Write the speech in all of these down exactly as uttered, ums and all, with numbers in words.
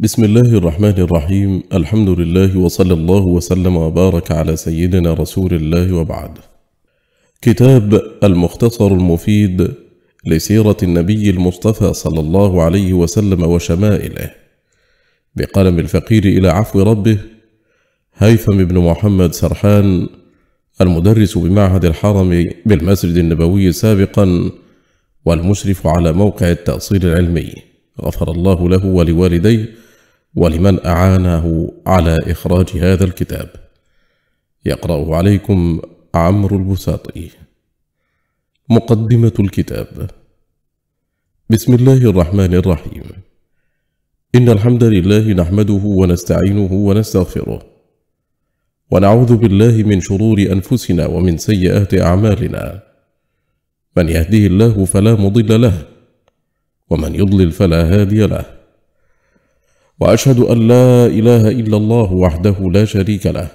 بسم الله الرحمن الرحيم. الحمد لله وصلى الله وسلم وبارك على سيدنا رسول الله، وبعد. كتاب المختصر المفيد لسيرة النبي المصطفى صلى الله عليه وسلم وشمائله، بقلم الفقير إلى عفو ربه هيثم بن محمد سرحان، المدرس بمعهد الحرم بالمسجد النبوي سابقا والمشرف على موقع التأصيل العلمي، غفر الله له ولوالديه ولمن أعانه على إخراج هذا الكتاب. يقرأه عليكم عمرو البساطي. مقدمة الكتاب. بسم الله الرحمن الرحيم. إن الحمد لله نحمده ونستعينه ونستغفره، ونعوذ بالله من شرور أنفسنا ومن سيئات أعمالنا، من يهده الله فلا مضل له، ومن يضلل فلا هادي له، وأشهد أن لا إله إلا الله وحده لا شريك له،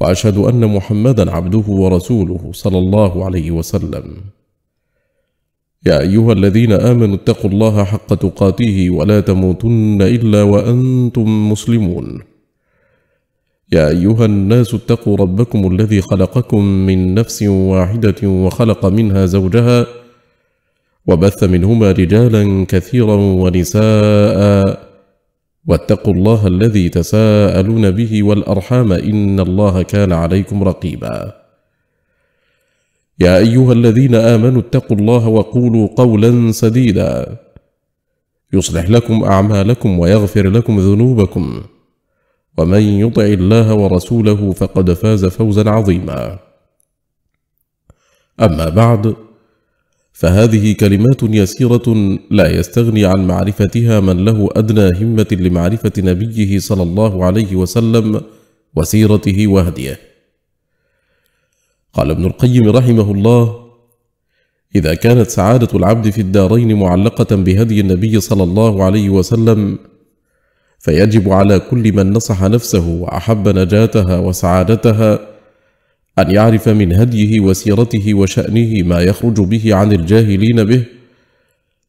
وأشهد أن محمدا عبده ورسوله صلى الله عليه وسلم. يا أيها الذين آمنوا اتقوا الله حق تقاته ولا تموتن إلا وأنتم مسلمون. يا أيها الناس اتقوا ربكم الذي خلقكم من نفس واحدة وخلق منها زوجها، وبث منهما رجالا كثيرا ونساء، واتقوا الله الذي تساءلون به والأرحام إن الله كان عليكم رقيبا. يا أيها الذين آمنوا اتقوا الله وقولوا قولا سديدا، يصلح لكم أعمالكم ويغفر لكم ذنوبكم، ومن يطع الله ورسوله فقد فاز فوزا عظيما. أما بعد، فهذه كلمات يسيرة لا يستغني عن معرفتها من له أدنى همة لمعرفة نبيه صلى الله عليه وسلم وسيرته وهديه. قال ابن القيم رحمه الله: إذا كانت سعادة العبد في الدارين معلقة بهدي النبي صلى الله عليه وسلم، فيجب على كل من نصح نفسه وأحب نجاتها وسعادتها أن يعرف من هديه وسيرته وشأنه ما يخرج به عن الجاهلين به،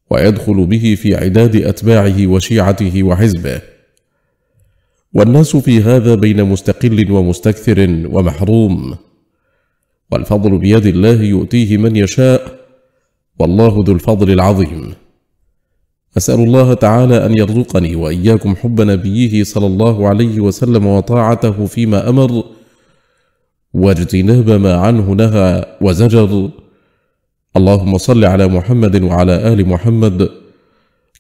ويدخل به في عداد أتباعه وشيعته وحزبه. والناس في هذا بين مستقل ومستكثر ومحروم، والفضل بيد الله يؤتيه من يشاء، والله ذو الفضل العظيم. أسأل الله تعالى أن يرزقني وإياكم حب نبيه صلى الله عليه وسلم وطاعته فيما أمر، واجتناب ما عنه نهى وزجر. اللهم صل على محمد وعلى آل محمد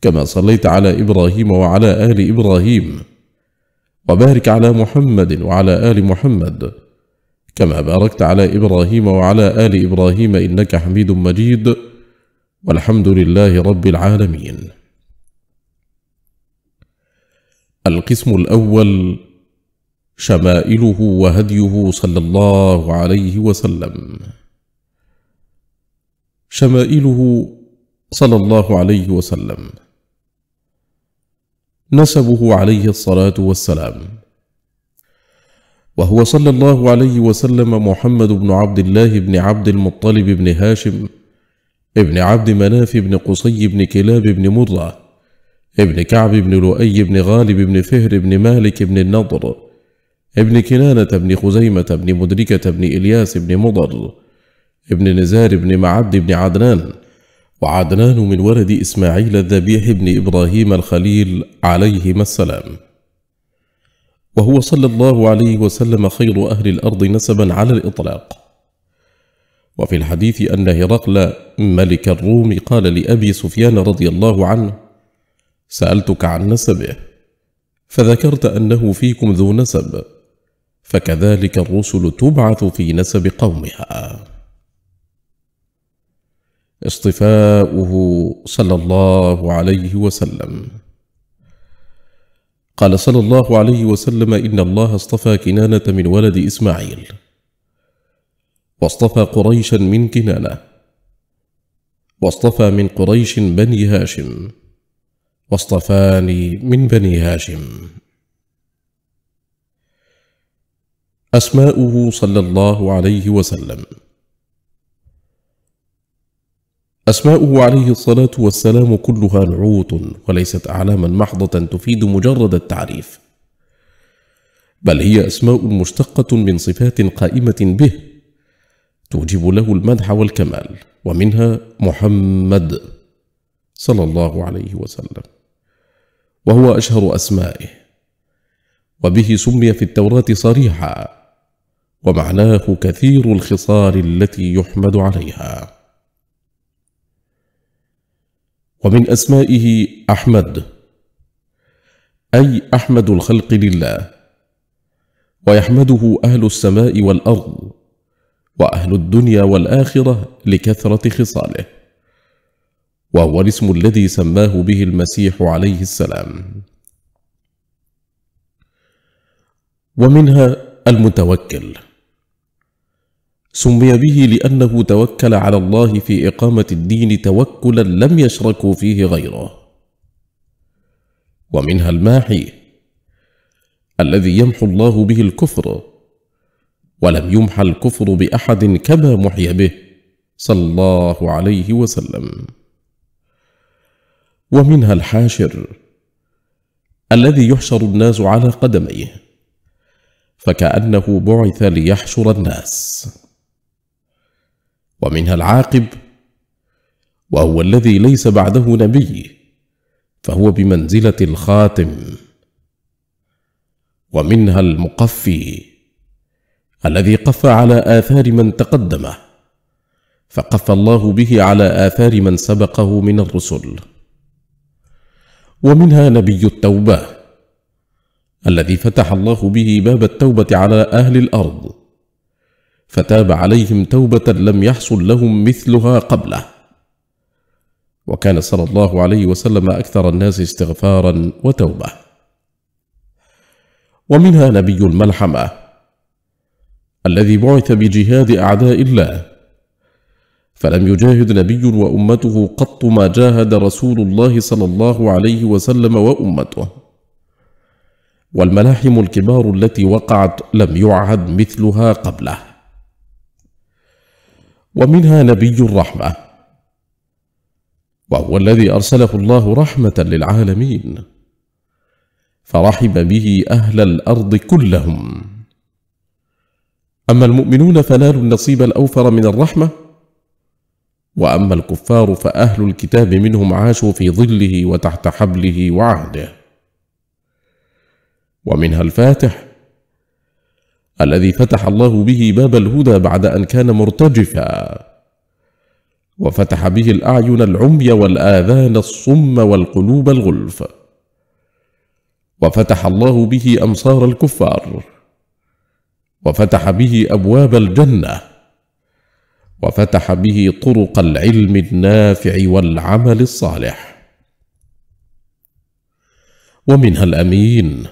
كما صليت على إبراهيم وعلى آل إبراهيم، وبارك على محمد وعلى آل محمد كما باركت على إبراهيم وعلى آل إبراهيم إنك حميد مجيد، والحمد لله رب العالمين. القسم الأول: شمائله وهديه صلى الله عليه وسلم. شمائله صلى الله عليه وسلم نسبه عليه الصلاة والسلام، وهو صلى الله عليه وسلم محمد بن عبد الله بن عبد المطلب بن هاشم ابن عبد مناف بن قصي بن كلاب بن مرة ابن كعب بن لؤي بن غالب بن فهر بن مالك بن النضر ابن كنانة بن خزيمة بن مدركة بن إلياس بن مضر ابن نزار بن معد بن عدنان، وعدنان من ولد إسماعيل الذبيح بن إبراهيم الخليل عليهما السلام. وهو صلى الله عليه وسلم خير أهل الأرض نسبا على الإطلاق. وفي الحديث أن هرقل ملك الروم قال لأبي سفيان رضي الله عنه: سألتك عن نسبه فذكرت أنه فيكم ذو نسب، فكذلك الرسل تبعث في نسب قومها. اصطفاؤه صلى الله عليه وسلم. قال صلى الله عليه وسلم: إن الله اصطفى كنانة من ولد إسماعيل، واصطفى قريشا من كنانة، واصطفى من قريش بني هاشم، واصطفاني من بني هاشم. أسماؤه صلى الله عليه وسلم: أسماؤه عليه الصلاة والسلام كلها نعوت وليست أعلاما محضة تفيد مجرد التعريف، بل هي أسماء مشتقة من صفات قائمة به توجب له المدح والكمال، ومنها محمد صلى الله عليه وسلم، وهو أشهر أسمائه، وبه سمي في التوراة صريحا، ومعناه كثير الخصال التي يحمد عليها. ومن أسمائه أحمد، أي أحمد الخلق لله، ويحمده أهل السماء والأرض وأهل الدنيا والآخرة لكثرة خصاله، وهو الاسم الذي سماه به المسيح عليه السلام. ومنها المتوكل، سمي به لأنه توكل على الله في إقامة الدين توكلا لم يشركوا فيه غيره. ومنها الماحي، الذي يمحو الله به الكفر، ولم يمحى الكفر بأحد كما محي به صلى الله عليه وسلم. ومنها الحاشر، الذي يحشر الناس على قدميه، فكأنه بعث ليحشر الناس. ومنها العاقب، وهو الذي ليس بعده نبي، فهو بمنزلة الخاتم. ومنها المقفي، الذي قفى على آثار من تقدمه، فقفى الله به على آثار من سبقه من الرسل. ومنها نبي التوبة، الذي فتح الله به باب التوبة على أهل الأرض، فتاب عليهم توبة لم يحصل لهم مثلها قبله، وكان صلى الله عليه وسلم أكثر الناس استغفارا وتوبة. ومنها نبي الملحمة، الذي بعث بجهاد أعداء الله، فلم يجاهد نبي وأمته قط ما جاهد رسول الله صلى الله عليه وسلم وأمته، والملاحم الكبار التي وقعت لم يعهد مثلها قبله. ومنها نبي الرحمة، وهو الذي أرسله الله رحمة للعالمين، فرحم به أهل الأرض كلهم. أما المؤمنون فنالوا النصيب الأوفر من الرحمة، وأما الكفار فأهل الكتاب منهم عاشوا في ظله وتحت حبله وعهده. ومنها الفاتح، الذي فتح الله به باب الهدى بعد أن كان مرتجفا، وفتح به الأعين العمي والآذان الصم والقلوب الغلف، وفتح الله به أمصار الكفار، وفتح به أبواب الجنة، وفتح به طرق العلم النافع والعمل الصالح. ومنها الأمين،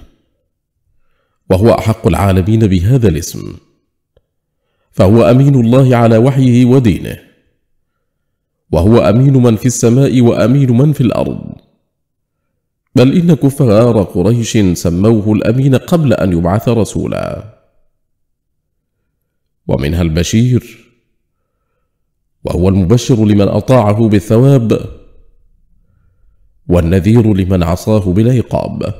وهو أحق العالمين بهذا الاسم، فهو أمين الله على وحيه ودينه، وهو أمين من في السماء وأمين من في الأرض، بل إن كفار قريش سموه الأمين قبل أن يبعث رسولا. ومنها البشير، وهو المبشر لمن أطاعه بالثواب، والنذير لمن عصاه بالعقاب،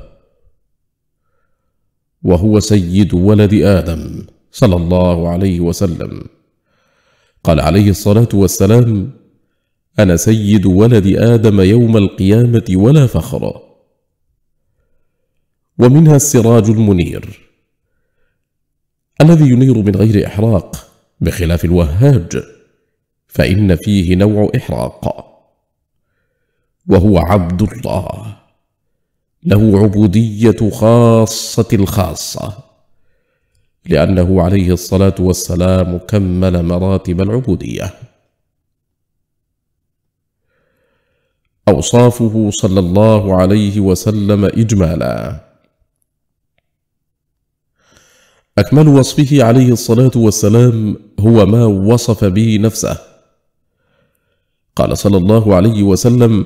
وهو سيد ولد آدم صلى الله عليه وسلم، قال عليه الصلاة والسلام: أنا سيد ولد آدم يوم القيامة ولا فخر. ومنها السراج المنير، الذي ينير من غير إحراق، بخلاف الوهاج فإن فيه نوع إحراق، وهو عبد الله، له عبودية خاصة الخاصة، لأنه عليه الصلاة والسلام كمل مراتب العبودية. أوصافه صلى الله عليه وسلم إجمالا: أكمل وصفه عليه الصلاة والسلام هو ما وصف به نفسه، قال صلى الله عليه وسلم: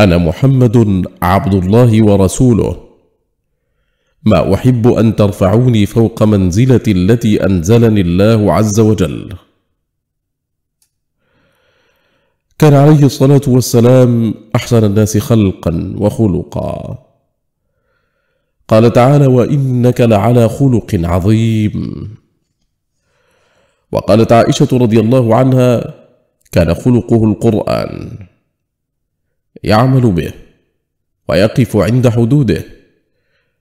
أنا محمد عبد الله ورسوله، ما أحب أن ترفعوني فوق منزلتي التي أنزلني الله عز وجل. كان عليه الصلاة والسلام أحسن الناس خلقا وخلقا. قال تعالى: وإنك لعلى خلق عظيم. وقالت عائشة رضي الله عنها: كان خلقه القرآن، يعمل به ويقف عند حدوده،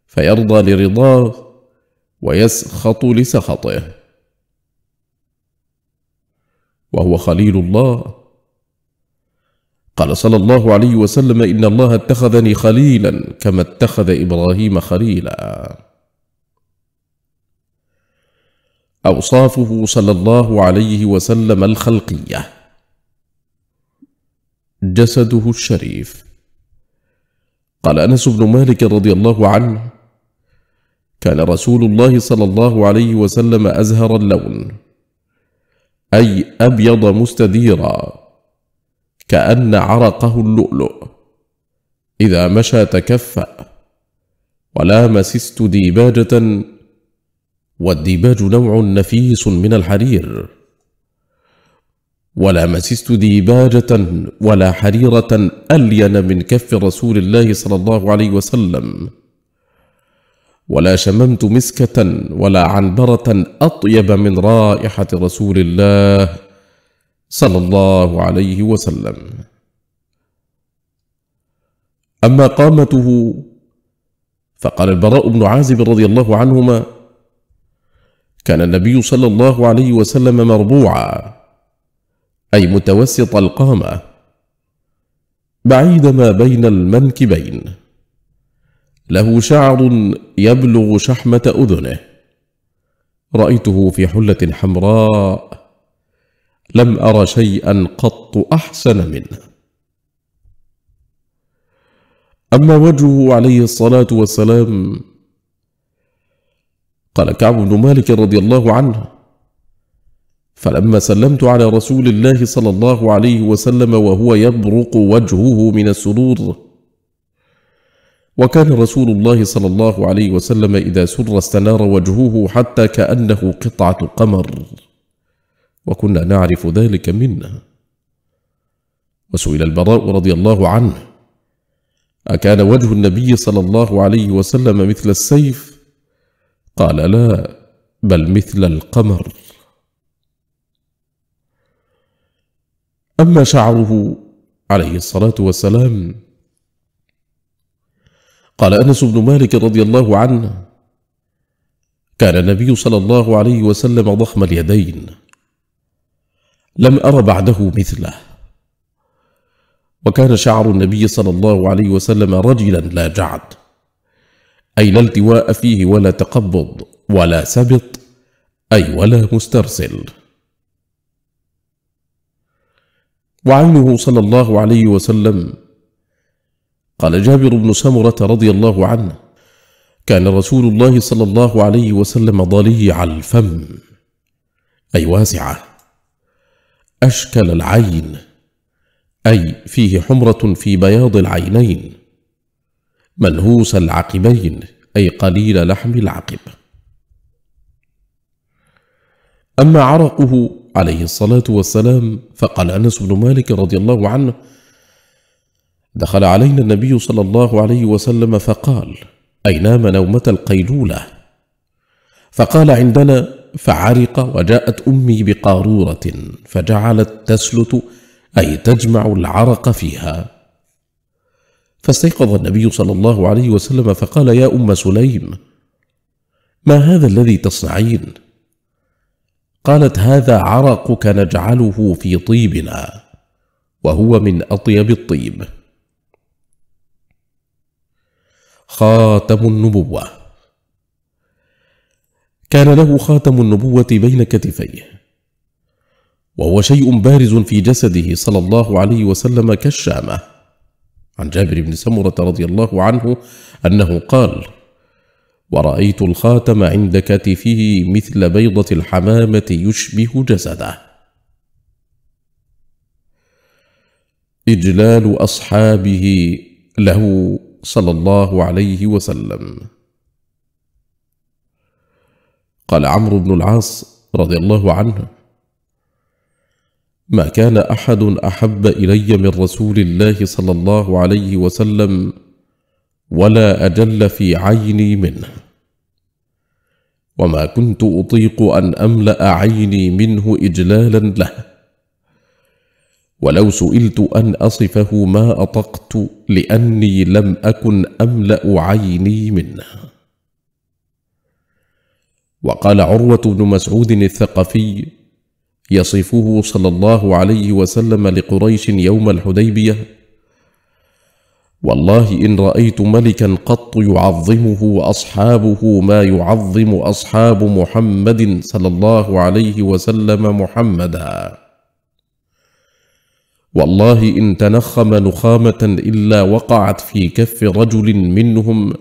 فيرضى لرضاه ويسخط لسخطه، وهو خليل الله. قال صلى الله عليه وسلم: إن الله اتخذني خليلا كما اتخذ إبراهيم خليلا. أوصافه صلى الله عليه وسلم الخلقية: جسده الشريف. قال أنس بن مالك رضي الله عنه: كان رسول الله صلى الله عليه وسلم أزهر اللون، أي أبيض مستديرا كأن عرقه اللؤلؤ، إذا مشى تكفأ، ولامس استديباجة، والديباج نوع نفيس من الحرير، ولامس استديباجة ولا حريرة ألين من كف رسول الله صلى الله عليه وسلم، ولا شممت مسكة ولا عنبرة أطيب من رائحة رسول الله صلى الله عليه وسلم. أما قامته فقال البراء بن عازب رضي الله عنهما: كان النبي صلى الله عليه وسلم مربوعا، أي متوسط القامة، بعيد ما بين المنكبين، له شعر يبلغ شحمة أذنه، رأيته في حلة حمراء لم أر شيئا قط أحسن منه. أما وجهه عليه الصلاة والسلام، قال كعب بن مالك رضي الله عنه: فلما سلمت على رسول الله صلى الله عليه وسلم وهو يبرق وجهه من السرور، وكان رسول الله صلى الله عليه وسلم إذا سر استنار وجهه حتى كأنه قطعة قمر، وكنا نعرف ذلك منه. وسئل البراء رضي الله عنه: أكان وجه النبي صلى الله عليه وسلم مثل السيف؟ قال: لا، بل مثل القمر. أما شعره عليه الصلاة والسلام، قال أنس بن مالك رضي الله عنه: كان النبي صلى الله عليه وسلم ضخم اليدين، لم أر بعده مثله، وكان شعر النبي صلى الله عليه وسلم رجلا لا جعد، أي لا التواء فيه ولا تقبض ولا سبط، أي ولا مسترسل. وعينه صلى الله عليه وسلم، قال جابر بن سمرة رضي الله عنه: كان رسول الله صلى الله عليه وسلم ضليع الفم، أي واسعة، أشكل العين، أي فيه حمرة في بياض العينين، منهوس العقبين، أي قليل لحم العقب. أما عرقه عليه الصلاة والسلام، فقال أنس بن مالك رضي الله عنه: دخل علينا النبي صلى الله عليه وسلم فقال، أي نام نومة القيلولة، فقال عندنا فعرق، وجاءت أمي بقارورة فجعلت تسلت، أي تجمع العرق فيها، فاستيقظ النبي صلى الله عليه وسلم فقال: يا أم سليم، ما هذا الذي تصنعين؟ قالت: هذا عرقك نجعله في طيبنا، وهو من أطيب الطيب. خاتم النبوة. كان له خاتم النبوة بين كتفيه، وهو شيء بارز في جسده صلى الله عليه وسلم كالشامة. عن جابر بن سمرة رضي الله عنه أنه قال: ورأيت الخاتم عند كتفه مثل بيضة الحمامة يشبه جسده. إجلال أصحابه له صلى الله عليه وسلم. قال عمرو بن العاص رضي الله عنه: ما كان أحد أحب إلي من رسول الله صلى الله عليه وسلم ولا أجل في عيني منه، وما كنت أطيق أن أملأ عيني منه إجلالا له، ولو سئلت أن أصفه ما أطقت لأني لم أكن أملأ عيني منه. وقال عروة بن مسعود الثقفي يصفه صلى الله عليه وسلم لقريش يوم الحديبية: والله إن رأيت ملكا قط يعظمه وأصحابه ما يعظم أصحاب محمد صلى الله عليه وسلم محمدا، والله إن تنخم نخامة إلا وقعت في كف رجل منهم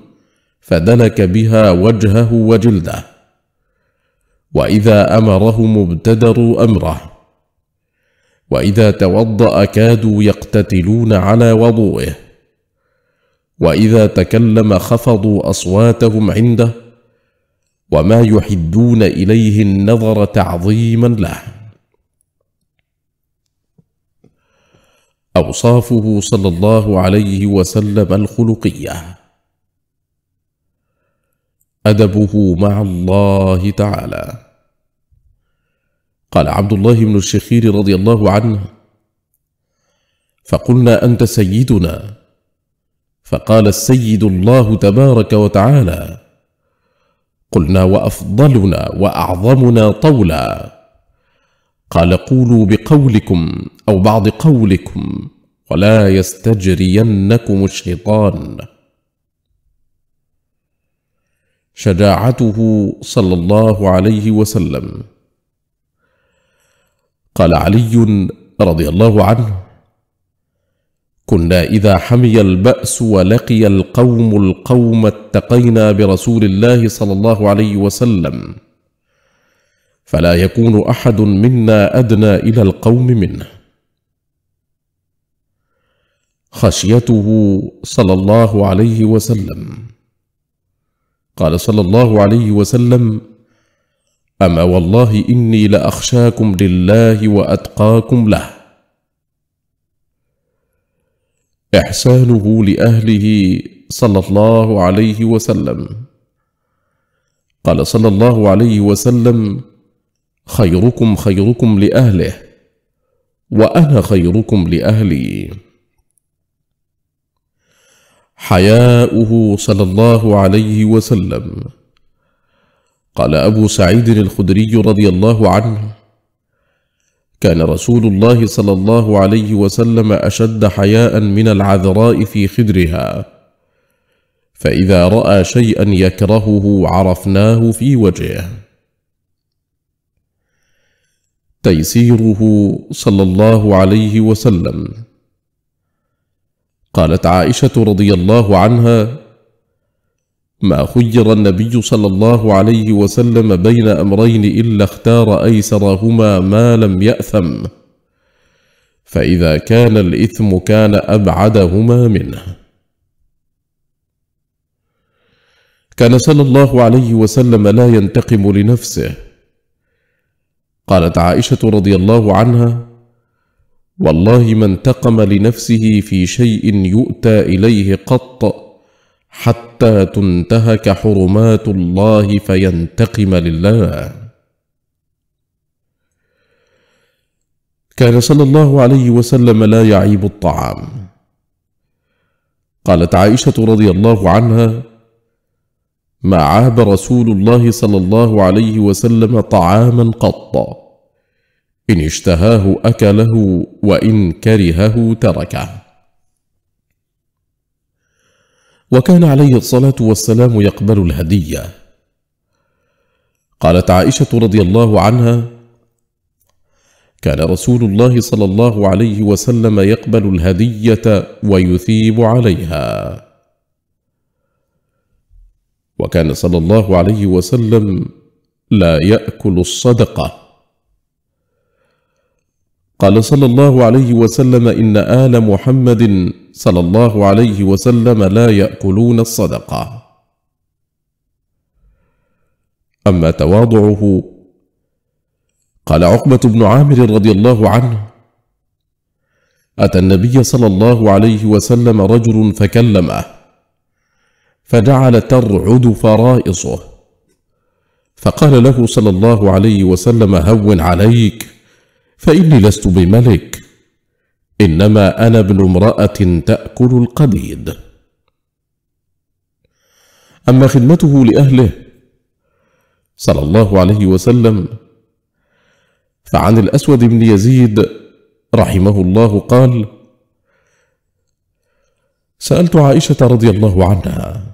فدلك بها وجهه وجلده، وإذا أمرهم ابتدروا أمره، وإذا توضأ كادوا يقتتلون على وضوئه، وإذا تكلم خفضوا أصواتهم عنده، وما يحدون إليه النظر تعظيما له. أوصافه صلى الله عليه وسلم الخلقية: أدبه مع الله تعالى. قال عبد الله بن الشخير رضي الله عنه: فقلنا أنت سيدنا، فقال السيد الله تبارك وتعالى، قلنا وأفضلنا وأعظمنا طولا، قال قولوا بقولكم أو بعض قولكم ولا يستجرينكم الشيطان. شجاعته صلى الله عليه وسلم. قال علي رضي الله عنه: كنا إذا حمي البأس ولقي القوم القوم اتقينا برسول الله صلى الله عليه وسلم، فلا يكون أحد منا أدنى إلى القوم منه. خشيته صلى الله عليه وسلم. قال صلى الله عليه وسلم: أما والله إني لأخشاكم لله وأتقاكم له. إحسانه لأهله صلى الله عليه وسلم. قال صلى الله عليه وسلم: خيركم خيركم لأهله وأنا خيركم لأهلي. حياؤه صلى الله عليه وسلم. قال أبو سعيد الخدري رضي الله عنه: كان رسول الله صلى الله عليه وسلم أشد حياء من العذراء في خدرها، فإذا رأى شيئا يكرهه عرفناه في وجهه. تيسيره صلى الله عليه وسلم. قالت عائشة رضي الله عنها: ما خير النبي صلى الله عليه وسلم بين أمرين إلا اختار أيسرهما ما لم يأثم، فإذا كان الإثم كان أبعدهما منه. كان صلى الله عليه وسلم لا ينتقم لنفسه. قالت عائشة رضي الله عنها: والله ما انتقم لنفسه في شيء يؤتى إليه قط حتى تنتهك حرمات الله فينتقم لله. كان صلى الله عليه وسلم لا يعيب الطعام. قالت عائشة رضي الله عنها: ما عاب رسول الله صلى الله عليه وسلم طعاما قط، إن اشتهاه أكله وإن كرهه تركه. وكان عليه الصلاة والسلام يقبل الهدية. قالت عائشة رضي الله عنها: كان رسول الله صلى الله عليه وسلم يقبل الهدية ويثيب عليها، وكان صلى الله عليه وسلم لا يأكل الصدقة. قال صلى الله عليه وسلم: إن آل محمد صلى الله عليه وسلم لا يأكلون الصدقة. أما تواضعه، قال عقبة بن عامر رضي الله عنه: أتى النبي صلى الله عليه وسلم رجل فكلمه، فجعل ترعد فرائصه، فقال له صلى الله عليه وسلم: هون عليك، فإني لست بملك، إنما أنا ابن امرأة تأكل القديد. أما خدمته لأهله صلى الله عليه وسلم فعن الأسود بن يزيد رحمه الله قال: سألت عائشة رضي الله عنها: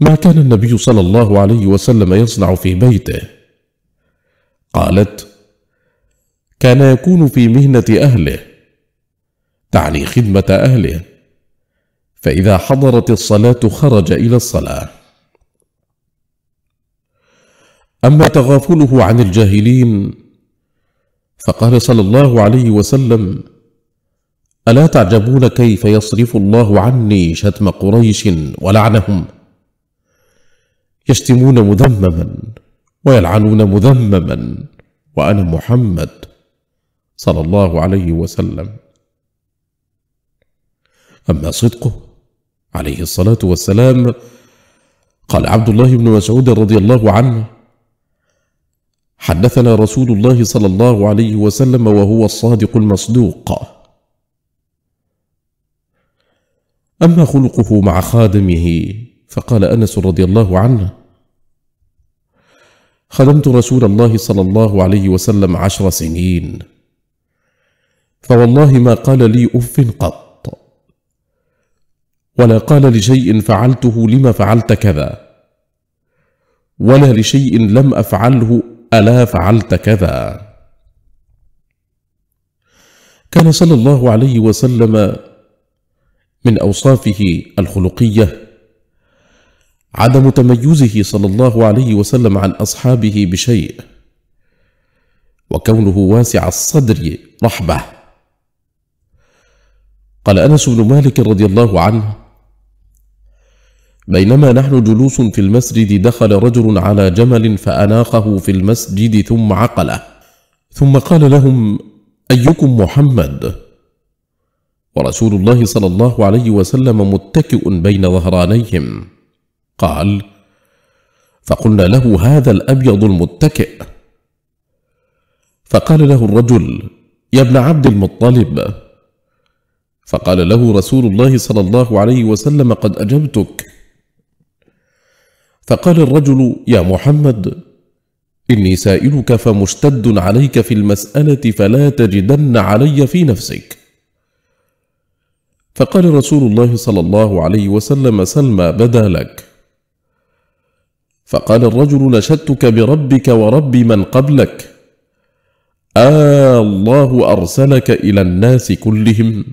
ما كان النبي صلى الله عليه وسلم يصنع في بيته؟ قالت: كان يكون في مهنة أهله، تعني خدمة أهله، فإذا حضرت الصلاة خرج إلى الصلاة. أما تغافله عن الجاهلين فقال صلى الله عليه وسلم: ألا تعجبون كيف يصرف الله عني شتم قريش ولعنهم؟ يشتمون مذمما ويلعنون مذمما، وأنا محمد صلى الله عليه وسلم. أما صدقه عليه الصلاة والسلام قال عبد الله بن مسعود رضي الله عنه: حدثنا رسول الله صلى الله عليه وسلم وهو الصادق المصدوق. أما خلقه مع خادمه فقال أنس رضي الله عنه: خدمت رسول الله صلى الله عليه وسلم عشر سنين، فوالله ما قال لي أف قط، ولا قال لشيء فعلته لما فعلت كذا، ولا لشيء لم أفعله ألا فعلت كذا. كان صلى الله عليه وسلم من أوصافه الخلقية عدم تميزه صلى الله عليه وسلم عن أصحابه بشيء، وكونه واسع الصدر رحبة. قال أنس بن مالك رضي الله عنه: بينما نحن جلوس في المسجد دخل رجل على جمل فأناقه في المسجد ثم عقله، ثم قال لهم: أيكم محمد؟ ورسول الله صلى الله عليه وسلم متكئ بين ظهرانيهم. قال: فقلنا له: هذا الأبيض المتكئ. فقال له الرجل: يا ابن عبد المطلب. فقال له رسول الله صلى الله عليه وسلم: قد أجبتك. فقال الرجل: يا محمد، إني سائلك فمشتد عليك في المسألة، فلا تجدن علي في نفسك. فقال رسول الله صلى الله عليه وسلم: سل ما بدا لك. فقال الرجل: نشدتك بربك ورب من قبلك، آه الله أرسلك إلى الناس كلهم.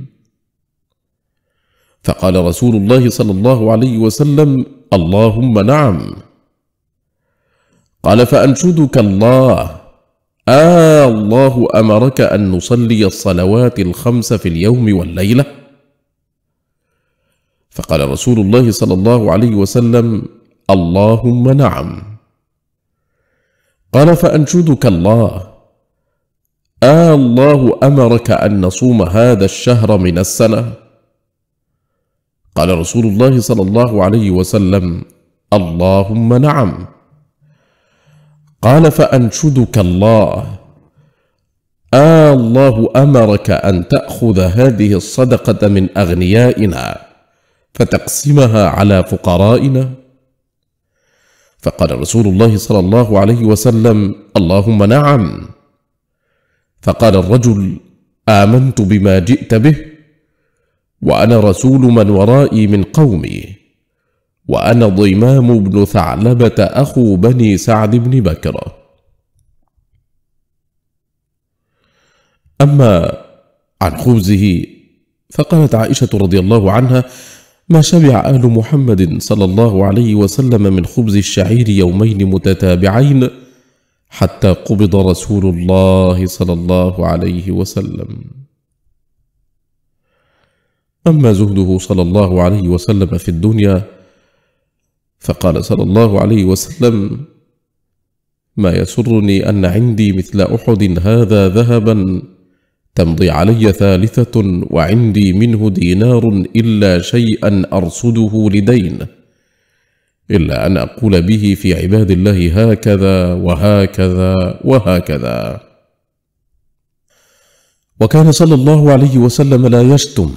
فقال رسول الله صلى الله عليه وسلم: اللهم نعم. قال: فأنشدك الله، آه الله أمرك أن نصلي الصلوات الخمس في اليوم والليلة. فقال رسول الله صلى الله عليه وسلم: اللهم نعم. قال: فأنشدك الله، آه الله أمرك أن نصوم هذا الشهر من السنة. قال رسول الله صلى الله عليه وسلم: اللهم نعم. قال: فأنشدك الله، آه الله أمرك أن تأخذ هذه الصدقة من أغنيائنا فتقسمها على فقرائنا. فقال رسول الله صلى الله عليه وسلم: اللهم نعم. فقال الرجل: آمنت بما جئت به، وأنا رسول من ورائي من قومي، وأنا ضمام بن ثعلبة أخو بني سعد بن بكر. أما عن خبزه فقالت عائشة رضي الله عنها: ما شبع آل محمد صلى الله عليه وسلم من خبز الشعير يومين متتابعين حتى قبض رسول الله صلى الله عليه وسلم. أما زهده صلى الله عليه وسلم في الدنيا فقال صلى الله عليه وسلم: ما يسرني أن عندي مثل أحد هذا ذهبا تمضي علي ثالثة وعندي منه دينار إلا شيئا أرصده لدين، إلا أن أقول به في عباد الله هكذا وهكذا وهكذا. وكان صلى الله عليه وسلم لا يشتم.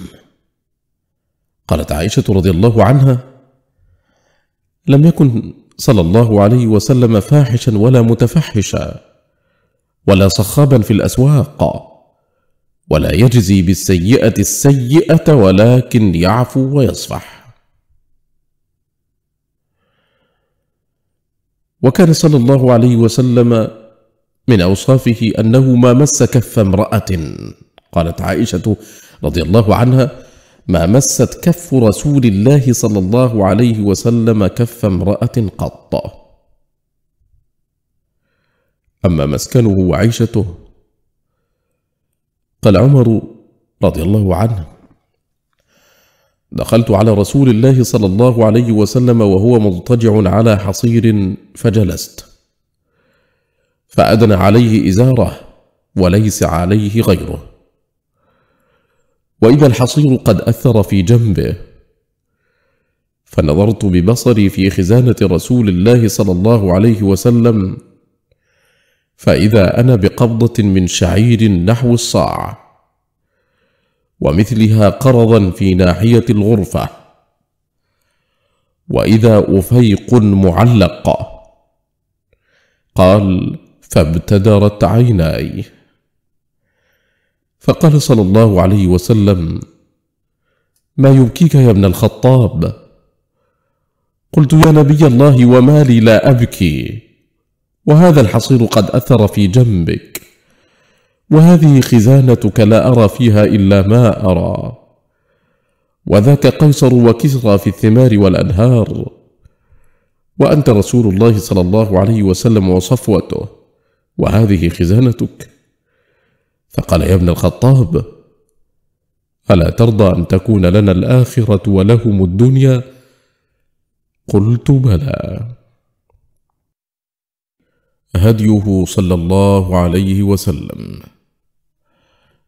قالت عائشة رضي الله عنها: لم يكن صلى الله عليه وسلم فاحشا ولا متفحشا ولا صخابا في الأسواق، ولا يجزي بالسيئة السيئة ولكن يعفو ويصفح. وكان صلى الله عليه وسلم من أوصافه أنه ما مس كف امرأة. قالت عائشة رضي الله عنها: ما مست كف رسول الله صلى الله عليه وسلم كف امرأة قط. أما مسكنه وعيشته، قال عمر رضي الله عنه: دخلت على رسول الله صلى الله عليه وسلم وهو مضطجع على حصير فجلست، فأدنى عليه إزاره وليس عليه غيره، وإذا الحصير قد أثر في جنبه، فنظرت ببصري في خزانة رسول الله صلى الله عليه وسلم، فإذا أنا بقبضة من شعير نحو الصاع ومثلها قرضا في ناحية الغرفة، وإذا أفيق معلق. قال: فابتدرت عيناي، فقال صلى الله عليه وسلم: ما يبكيك يا ابن الخطاب؟ قلت: يا نبي الله، وما لي لا أبكي، وهذا الحصير قد أثر في جنبك، وهذه خزانتك لا أرى فيها إلا ما أرى، وذاك قيصر وكسرى في الثمار والأنهار، وأنت رسول الله صلى الله عليه وسلم وصفوته، وهذه خزانتك. فقال: يا ابن الخطاب، ألا ترضى أن تكون لنا الآخرة ولهم الدنيا؟ قلت: بلى. هديه صلى الله عليه وسلم.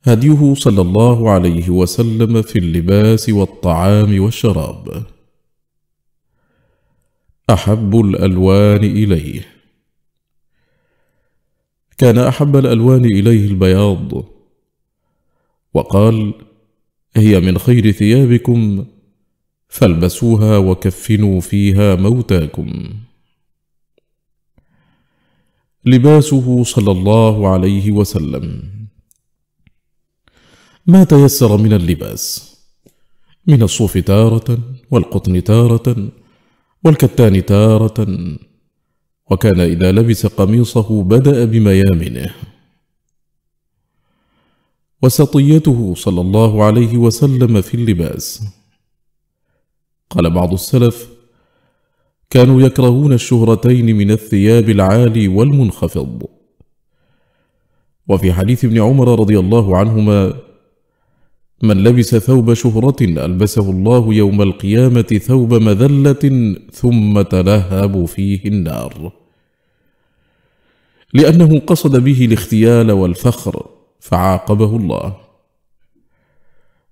هديه صلى الله عليه وسلم في اللباس والطعام والشراب. أحب الألوان إليه. كان أحب الألوان إليه البياض، وقال: هي من خير ثيابكم، فالبسوها وكفنوا فيها موتاكم. لباسه صلى الله عليه وسلم ما تيسر من اللباس، من الصوف تارة، والقطن تارة، والكتان تارة، وكان إذا لبس قميصه بدأ بميامنه. وسطيته صلى الله عليه وسلم في اللباس. قال بعض السلف: كانوا يكرهون الشهرتين من الثياب العالي والمنخفض. وفي حديث ابن عمر رضي الله عنهما: من لبس ثوب شهرة ألبسه الله يوم القيامة ثوب مذلة ثم تلهب فيه النار، لأنه قصد به الاختيال والفخر فعاقبه الله.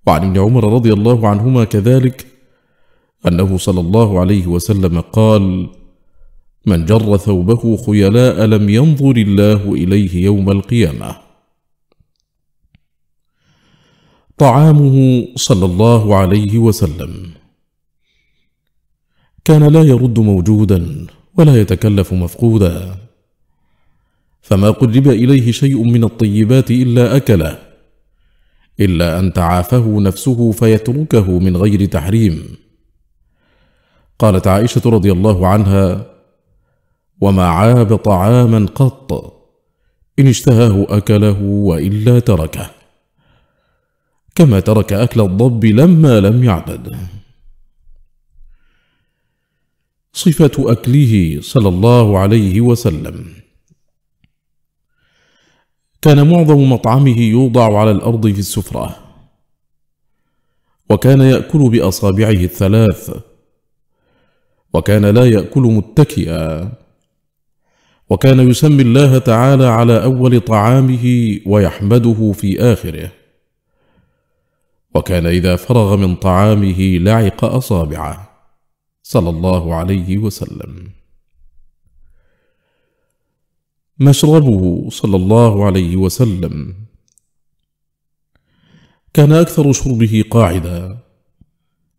وعن ابن عمر رضي الله عنهما كذلك أنه صلى الله عليه وسلم قال: من جر ثوبه خيلاء لم ينظر الله إليه يوم القيامة. طعامه صلى الله عليه وسلم كان لا يرد موجودا ولا يتكلف مفقودا، فما قرب إليه شيء من الطيبات إلا أكله، إلا أن تعافه نفسه فيتركه من غير تحريم. قالت عائشة رضي الله عنها: وما عاب طعاما قط، إن اشتهاه أكله وإلا تركه، كما ترك أكل الضب لما لم يعبد. صفة أكله صلى الله عليه وسلم: كان معظم مطعمه يوضع على الأرض في السفرة، وكان يأكل بأصابعه الثلاث، وكان لا يأكل متكئا، وكان يسمي الله تعالى على أول طعامه ويحمده في آخره، وكان إذا فرغ من طعامه لعق أصابعه صلى الله عليه وسلم. مشربه صلى الله عليه وسلم كان أكثر شربه قاعدا،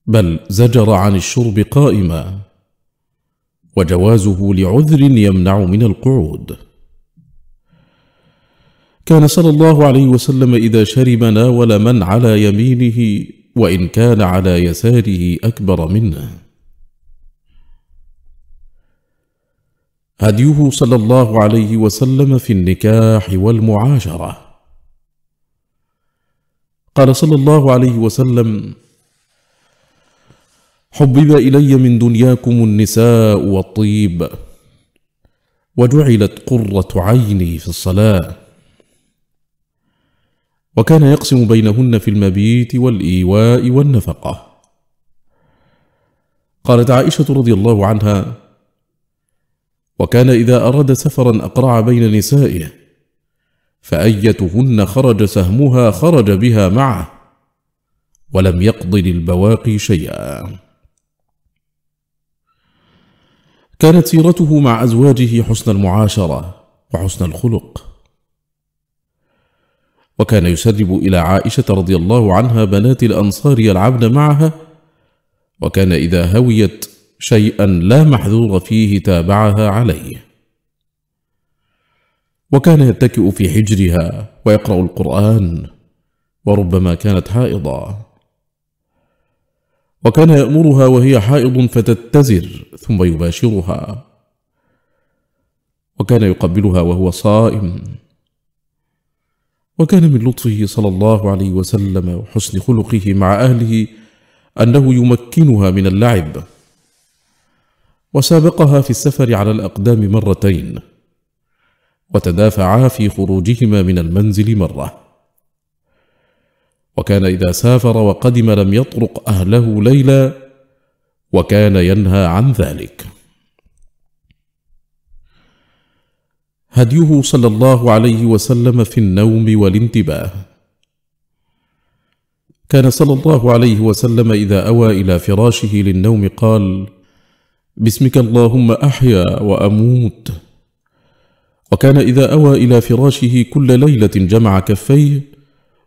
بل زجر عن الشرب قائما، وجوازه لعذر يمنع من القعود. كان صلى الله عليه وسلم إذا شرب ناول من على يمينه وإن كان على يساره أكبر منه. هديه صلى الله عليه وسلم في النكاح والمعاشرة. قال صلى الله عليه وسلم: حبب إلي من دنياكم النساء والطيب، وجعلت قرة عيني في الصلاة. وكان يقسم بينهن في المبيت والإيواء والنفقة. قالت عائشة رضي الله عنها: وكان إذا أراد سفرا أقرع بين نسائه، فأيتهن خرج سهمها خرج بها معه، ولم يقض للبواقي شيئا. كانت سيرته مع أزواجه حسن المعاشرة وحسن الخلق. وكان يسرب إلى عائشة رضي الله عنها بنات الأنصار يلعبن معها، وكان إذا هويت شيئا لا محذور فيه تابعها عليه، وكان يتكئ في حجرها ويقرأ القرآن، وربما كانت حائضا، وكان يأمرها وهي حائض فتتزر ثم يباشرها، وكان يقبلها وهو صائم. وكان من لطفه صلى الله عليه وسلم وحسن خلقه مع أهله أنه يمكنها من اللعب، وسابقها في السفر على الأقدام مرتين، وتدافعا في خروجهما من المنزل مرة. وكان إذا سافر وقدم لم يطرق أهله ليلا، وكان ينهى عن ذلك. هديه صلى الله عليه وسلم في النوم والانتباه. كان صلى الله عليه وسلم إذا أوى إلى فراشه للنوم قال: بسمك اللهم أحيا وأموت. وكان إذا أوى إلى فراشه كل ليلة جمع كفيه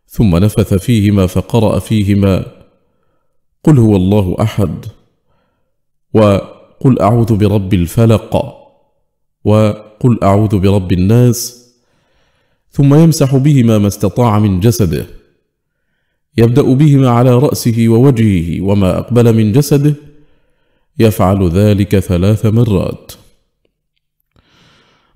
ثم نفث فيهما فقرأ فيهما: قل هو الله أحد، وقل أعوذ برب الفلق، وقل أعوذ برب الناس، ثم يمسح بهما ما استطاع من جسده، يبدأ بهما على رأسه ووجهه وما أقبل من جسده، يفعل ذلك ثلاث مرات.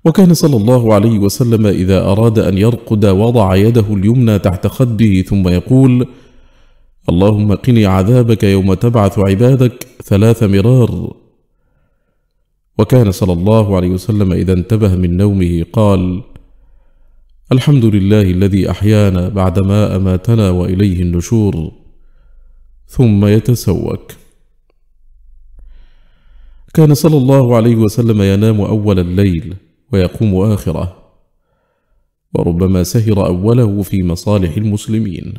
وكان صلى الله عليه وسلم إذا أراد أن يرقد وضع يده اليمنى تحت خده ثم يقول: اللهم قني عذابك يوم تبعث عبادك، ثلاث مرار. وكان صلى الله عليه وسلم إذا انتبه من نومه قال: الحمد لله الذي أحيانا بعدما أماتنا وإليه النشور، ثم يتسوك. كان صلى الله عليه وسلم ينام أول الليل ويقوم آخره، وربما سهر أوله في مصالح المسلمين.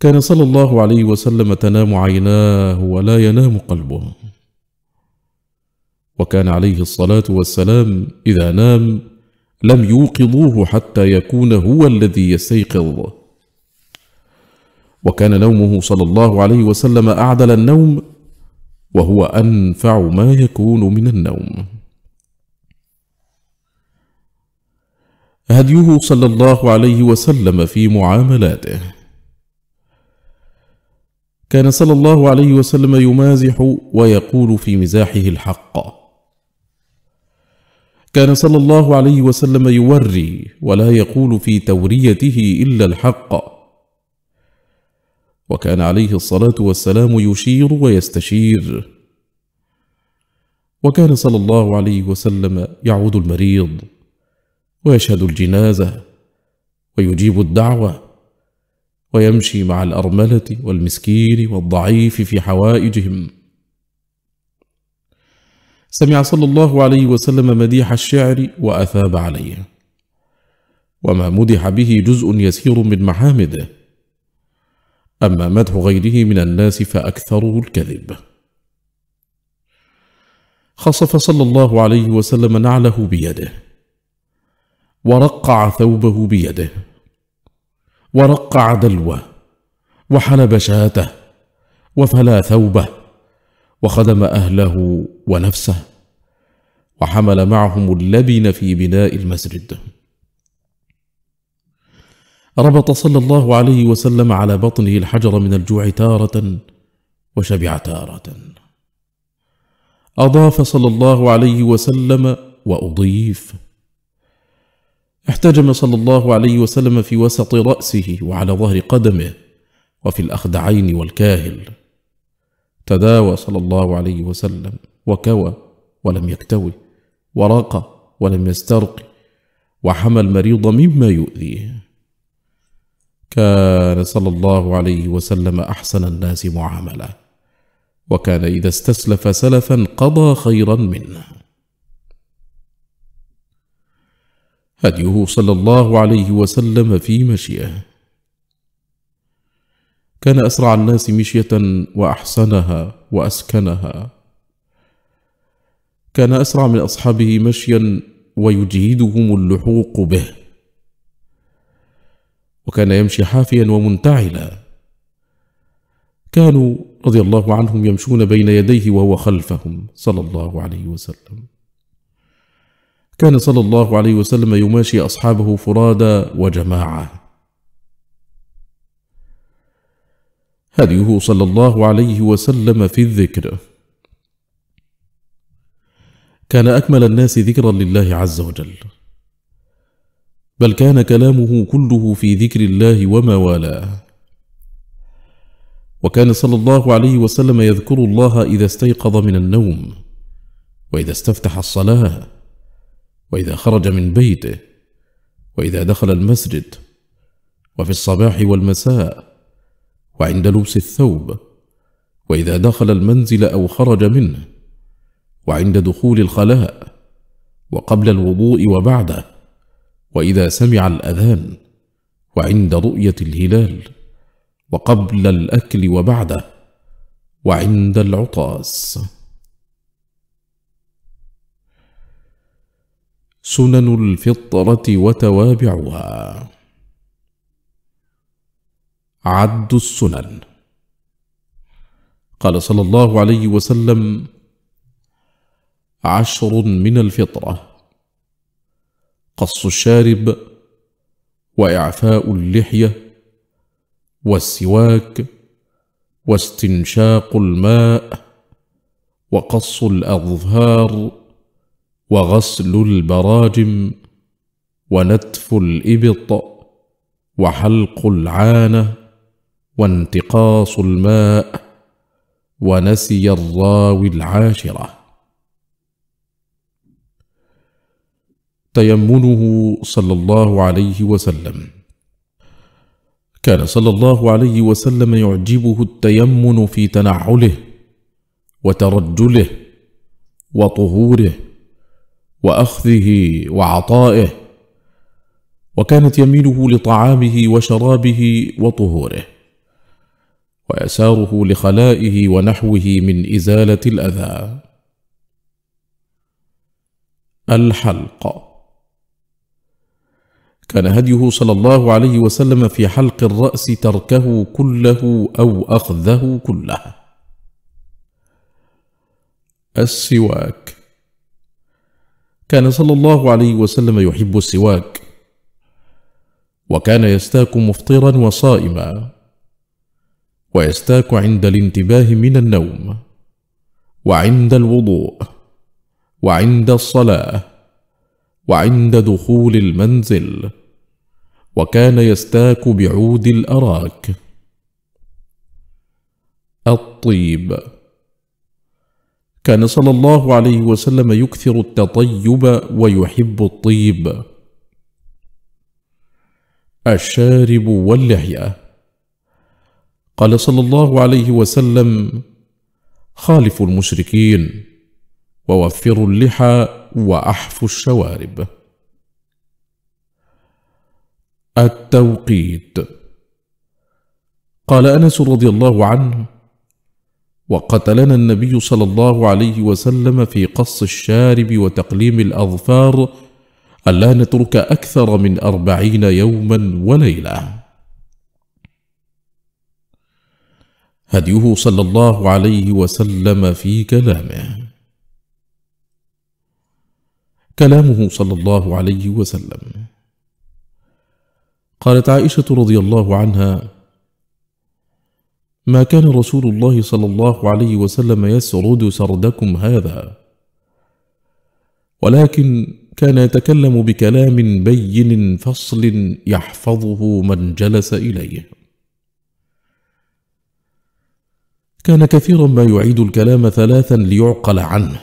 كان صلى الله عليه وسلم تنام عيناه ولا ينام قلبه. وكان عليه الصلاة والسلام إذا نام لم يوقظوه حتى يكون هو الذي يستيقظ. وكان نومه صلى الله عليه وسلم أعدل النوم، وهو أنفع ما يكون من النوم. هديه صلى الله عليه وسلم في معاملاته. كان صلى الله عليه وسلم يمازح ويقول في مزاحه الحق. كان صلى الله عليه وسلم يوري ولا يقول في توريته إلا الحق. وكان عليه الصلاة والسلام يشير ويستشير. وكان صلى الله عليه وسلم يعود المريض ويشهد الجنازة ويجيب الدعوة، ويمشي مع الأرملة والمسكين والضعيف في حوائجهم. سمع صلى الله عليه وسلم مديح الشعر وأثاب عليه، وما مدح به جزء يسير من محامده، أما مدح غيره من الناس فأكثره الكذب. خصف صلى الله عليه وسلم نعله بيده، ورقع ثوبه بيده، ورقع دلوه، وحلب شاته، وفلا ثوبه، وخدم أهله ونفسه، وحمل معهم اللبن في بناء المسجد. ربط صلى الله عليه وسلم على بطنه الحجر من الجوع تارة، وشبع تارة. أضاف صلى الله عليه وسلم وأضيف. احتجم صلى الله عليه وسلم في وسط رأسه وعلى ظهر قدمه وفي الأخدعين والكاهل. تداوى صلى الله عليه وسلم، وكوى ولم يكتوي، ورقى ولم يسترق، وحمى المريض مما يؤذيه. كان صلى الله عليه وسلم أحسن الناس معاملة، وكان إذا استسلف سلفا قضى خيرا منه. هديه صلى الله عليه وسلم في مشيه. كان أسرع الناس مشية وأحسنها وأسكنها. كان أسرع من أصحابه مشيا ويجهدهم اللحوق به، وكان يمشي حافيا ومنتعلا. كانوا رضي الله عنهم يمشون بين يديه وهو خلفهم صلى الله عليه وسلم. كان صلى الله عليه وسلم يماشي أصحابه فرادى وجماعة. هديه صلى الله عليه وسلم في الذكر. كان أكمل الناس ذكرا لله عز وجل، بل كان كلامه كله في ذكر الله وما والاه. وكان صلى الله عليه وسلم يذكر الله إذا استيقظ من النوم، وإذا استفتح الصلاة، وإذا خرج من بيته، وإذا دخل المسجد، وفي الصباح والمساء، وعند لبس الثوب، وإذا دخل المنزل أو خرج منه، وعند دخول الخلاء، وقبل الوضوء وبعده، وإذا سمع الأذان، وعند رؤية الهلال، وقبل الأكل وبعده، وعند العطاس. سنن الفطرة وتوابعها. عد السنن. قال صلى الله عليه وسلم: عشر من الفطرة: قص الشارب، وإعفاء اللحية، والسواك، واستنشاق الماء، وقص الأظفار، وغسل البراجم، ونتف الإبط، وحلق العانة، وانتقاص الماء، ونسي الراوي العاشرة. تيمنه صلى الله عليه وسلم. كان صلى الله عليه وسلم يعجبه التيمن في تنعله وترجله وطهوره وأخذه وعطائه، وكانت يمينه لطعامه وشرابه وطهوره، ويساره لخلائه ونحوه من إزالة الأذى. الحلق. كان هديه صلى الله عليه وسلم في حلق الرأس تركه كله أو أخذه كله. السواك. كان صلى الله عليه وسلم يحب السواك، وكان يستاك مفطرا وصائما، ويستاك عند الانتباه من النوم، وعند الوضوء، وعند الصلاة، وعند دخول المنزل، وكان يستاك بعود الأراك. الطيب. كان صلى الله عليه وسلم يكثر التطيب ويحب الطيب. الشارب واللحية. قال صلى الله عليه وسلم: خالفوا المشركين ووفروا اللحى وأحفوا الشوارب. التوقيت. قال أنس رضي الله عنه: وقتلنا النبي صلى الله عليه وسلم في قص الشارب وتقليم الأظفار ألا نترك أكثر من أربعين يوما وليلة. هديه صلى الله عليه وسلم في كلامه. كلامه صلى الله عليه وسلم. قالت عائشة رضي الله عنها: ما كان رسول الله صلى الله عليه وسلم يسرد سردكم هذا، ولكن كان يتكلم بكلام بين فصل يحفظه من جلس إليه. كان كثيرا ما يعيد الكلام ثلاثا ليعقل عنه،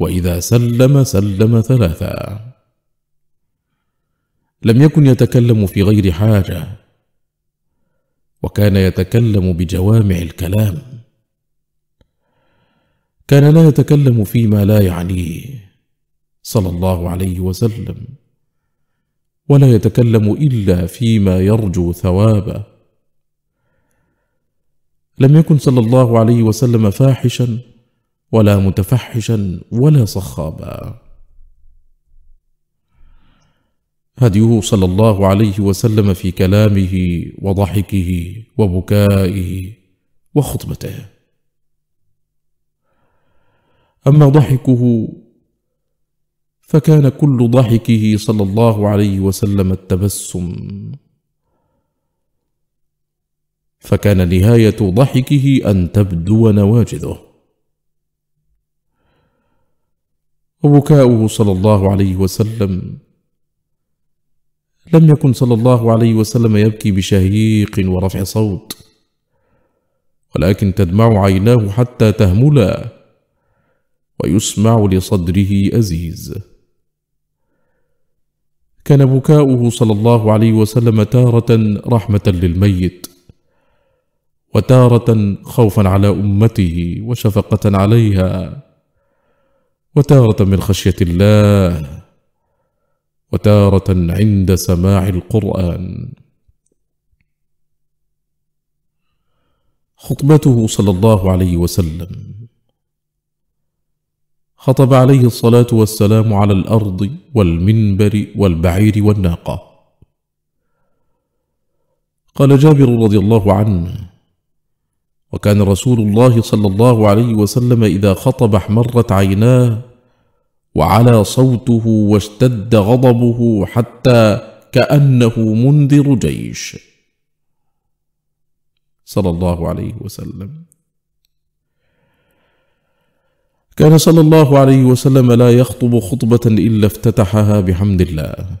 وإذا سلم سلم ثلاثا. لم يكن يتكلم في غير حاجة، وكان يتكلم بجوامع الكلام. كان لا يتكلم فيما لا يعنيه صلى الله عليه وسلم، ولا يتكلم إلا فيما يرجو ثوابه. لم يكن صلى الله عليه وسلم فاحشا ولا متفحشا ولا صخابا. هديه صلى الله عليه وسلم في كلامه وضحكه وبكائه وخطبته. أما ضحكه فكان كل ضحكه صلى الله عليه وسلم التبسم، فكان نهاية ضحكه أن تبدو نواجذه. وبكاؤه صلى الله عليه وسلم، لم يكن صلى الله عليه وسلم يبكي بشهيق ورفع صوت، ولكن تدمع عيناه حتى تهملا ويسمع لصدره أزيز. كان بكاؤه صلى الله عليه وسلم تارة رحمة للميت، وتارة خوفا على أمته وشفقة عليها، وتارة من خشية الله، وتارة عند سماع القرآن. خطبته صلى الله عليه وسلم. خطب عليه الصلاة والسلام على الأرض والمنبر والبعير والناقة. قال جابر رضي الله عنه: وكان رسول الله صلى الله عليه وسلم إذا خطب احمرت عيناه وعلى صوته واشتد غضبه حتى كأنه منذر جيش صلى الله عليه وسلم. كان صلى الله عليه وسلم لا يخطب خطبة إلا افتتحها بحمد الله،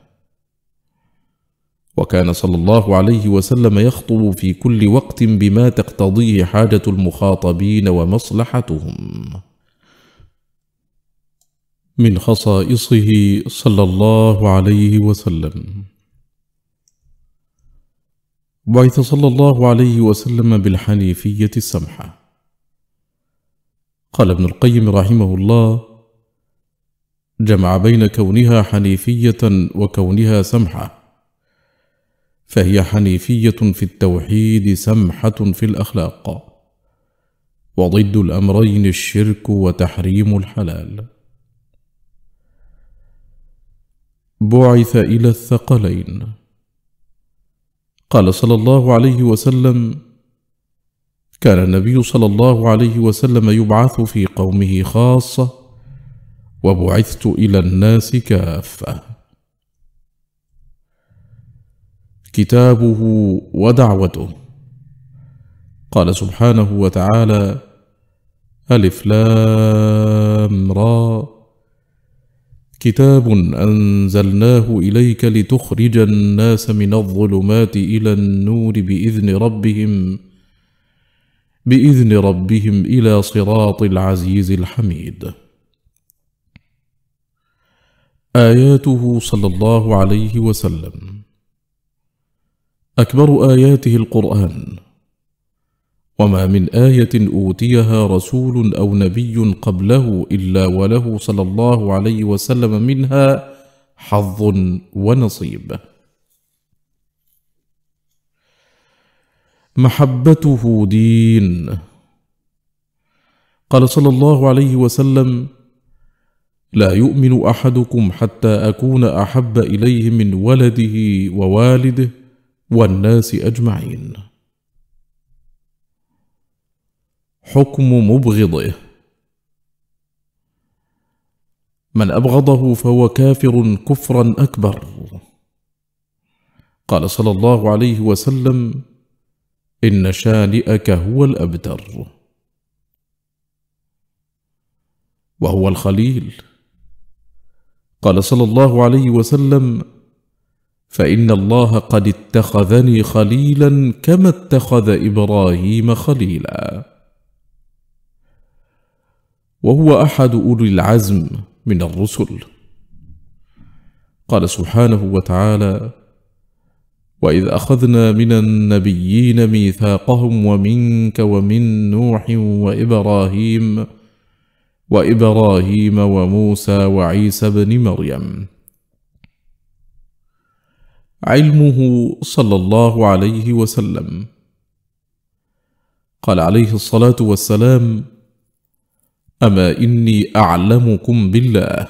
وكان صلى الله عليه وسلم يخطب في كل وقت بما تقتضيه حاجة المخاطبين ومصلحتهم. من خصائصه صلى الله عليه وسلم: بعث صلى الله عليه وسلم بالحنيفية السمحة. قال ابن القيم رحمه الله: جمع بين كونها حنيفية وكونها سمحة، فهي حنيفية في التوحيد سمحة في الأخلاق، وضد الأمرين الشرك وتحريم الحلال. بعث إلى الثقلين. قال صلى الله عليه وسلم: كان النبي صلى الله عليه وسلم يبعث في قومه خاصة، وبعثت إلى الناس كافة. كتابه ودعوته. قال سبحانه وتعالى: ألف لام را، كتاب أنزلناه إليك لتخرج الناس من الظلمات إلى النور بإذن ربهم بإذن ربهم إلى صراط العزيز الحميد. آياته صلى الله عليه وسلم. أكبر آياته القرآن، وما من آية أوتيها رسول أو نبي قبله إلا وله صلى الله عليه وسلم منها حظ ونصيب. محبته دين. قال صلى الله عليه وسلم: لا يؤمن أحدكم حتى أكون أحب إليه من ولده ووالده والناس أجمعين. حكم مبغضه. من أبغضه فهو كافر كفرا أكبر. قال صلى الله عليه وسلم: إن شانئك هو الأبتر. وهو الخليل. قال صلى الله عليه وسلم: فإن الله قد اتخذني خليلا كما اتخذ إبراهيم خليلا. وهو أحد أولي العزم من الرسل. قال سبحانه وتعالى: وإذ أخذنا من النبيين ميثاقهم ومنك ومن نوح وإبراهيم وإبراهيم وموسى وعيسى بن مريم. علمه صلى الله عليه وسلم. قال عليه الصلاة والسلام: أما إني أعلمكم بالله.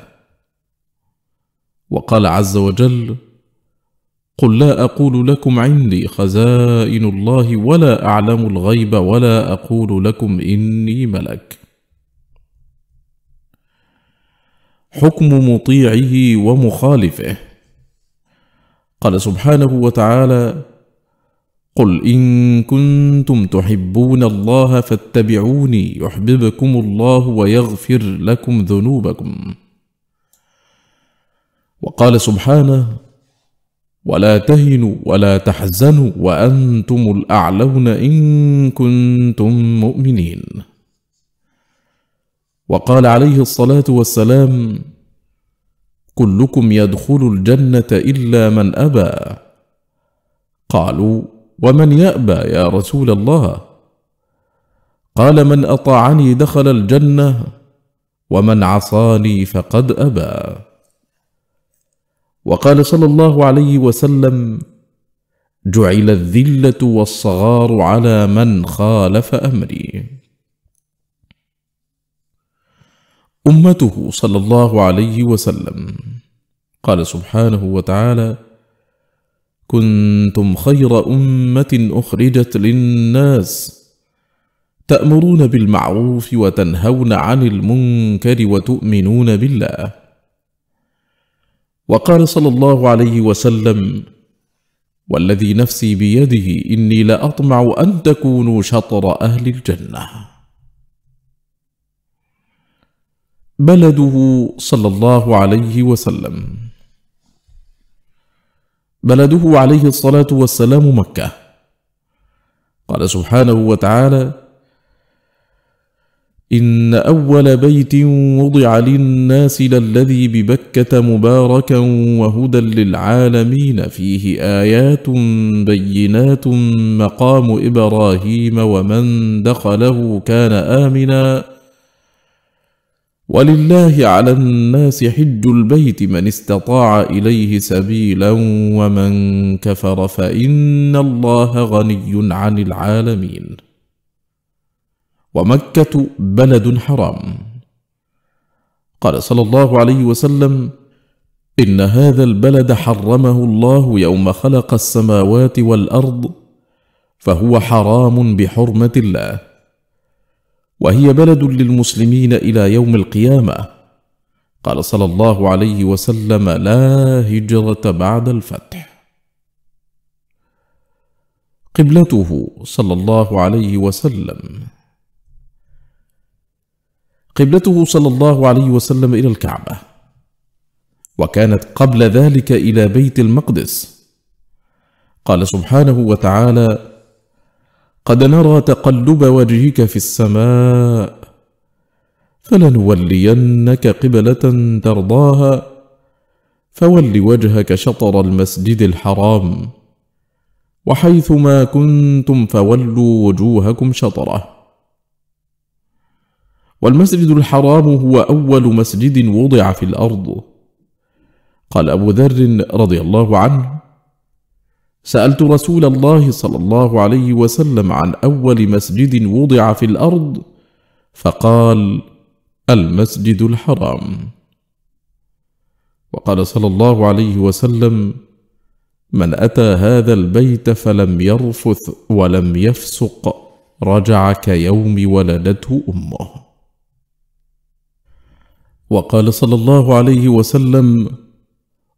وقال عز وجل: قل لا أقول لكم عندي خزائن الله ولا أعلم الغيب ولا أقول لكم إني ملك. حكم مطيعه ومخالفه. قال سبحانه وتعالى: قل إن كنتم تحبون الله فاتبعوني يحببكم الله ويغفر لكم ذنوبكم. وقال سبحانه: ولا تهنوا ولا تحزنوا وأنتم الأعلون إن كنتم مؤمنين. وقال عليه الصلاة والسلام: كلكم يدخل الجنة إلا من أبى. قالوا: ومن يأبى يا رسول الله؟ قال: من أطاعني دخل الجنة ومن عصاني فقد أبى. وقال صلى الله عليه وسلم: جعل الذلة والصغار على من خالف أمري. أمته صلى الله عليه وسلم. قال سبحانه وتعالى: كنتم خير أمة أخرجت للناس تأمرون بالمعروف وتنهون عن المنكر وتؤمنون بالله. وقال صلى الله عليه وسلم: والذي نفسي بيده إني لأطمع أن تكونوا شطر أهل الجنة. بلده صلى الله عليه وسلم. بلده عليه الصلاة والسلام مكة. قال سبحانه وتعالى: إن أول بيت وضع للناس للذي ببكة مباركا وهدى للعالمين فيه آيات بينات مقام إبراهيم ومن دخله كان آمنا ولله على الناس حج البيت من استطاع إليه سبيلا ومن كفر فإن الله غني عن العالمين. ومكة بلد حرام. قال صلى الله عليه وسلم: إن هذا البلد حرمه الله يوم خلق السماوات والأرض فهو حرام بحرمة الله. وهي بلد للمسلمين إلى يوم القيامة. قال صلى الله عليه وسلم: لا هجرة بعد الفتح. قبلته صلى الله عليه وسلم. قبلته صلى الله عليه وسلم إلى الكعبة، وكانت قبل ذلك إلى بيت المقدس. قال سبحانه وتعالى: قد نرى تقلب وجهك في السماء فلنولينك قبلة ترضاها فول وجهك شطر المسجد الحرام وحيثما كنتم فولوا وجوهكم شطره. والمسجد الحرام هو أول مسجد وضع في الأرض. قال أبو ذر رضي الله عنه: سألت رسول الله صلى الله عليه وسلم عن أول مسجد وضع في الأرض، فقال: المسجد الحرام. وقال صلى الله عليه وسلم: من أتى هذا البيت فلم يرفث ولم يفسق رجع كيوم ولدته أمه. وقال صلى الله عليه وسلم: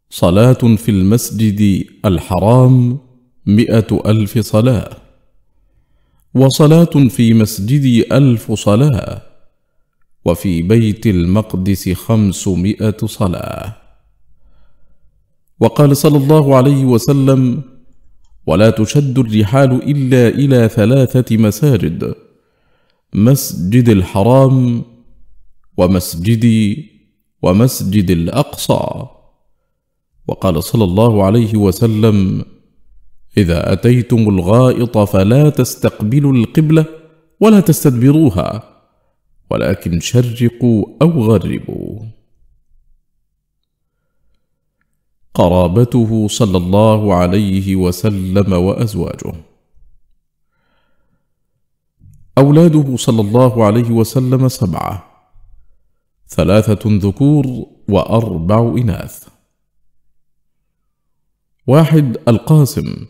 صلاة في المسجد الحرام مئة ألف صلاة، وصلاة في مسجدي ألف صلاة، وفي بيت المقدس خمسمائة صلاة. وقال صلى الله عليه وسلم: ولا تشد الرحال إلا إلى ثلاثة مساجد: مسجد الحرام، ومسجدي، ومسجد الأقصى. وقال صلى الله عليه وسلم: إذا أتيتم الغائط فلا تستقبلوا القبلة ولا تستدبروها، ولكن شرقوا أو غربوا. قرابته صلى الله عليه وسلم وأزواجه. أولاده صلى الله عليه وسلم سبعة: ثلاثة ذكور وأربع إناث. واحد القاسم،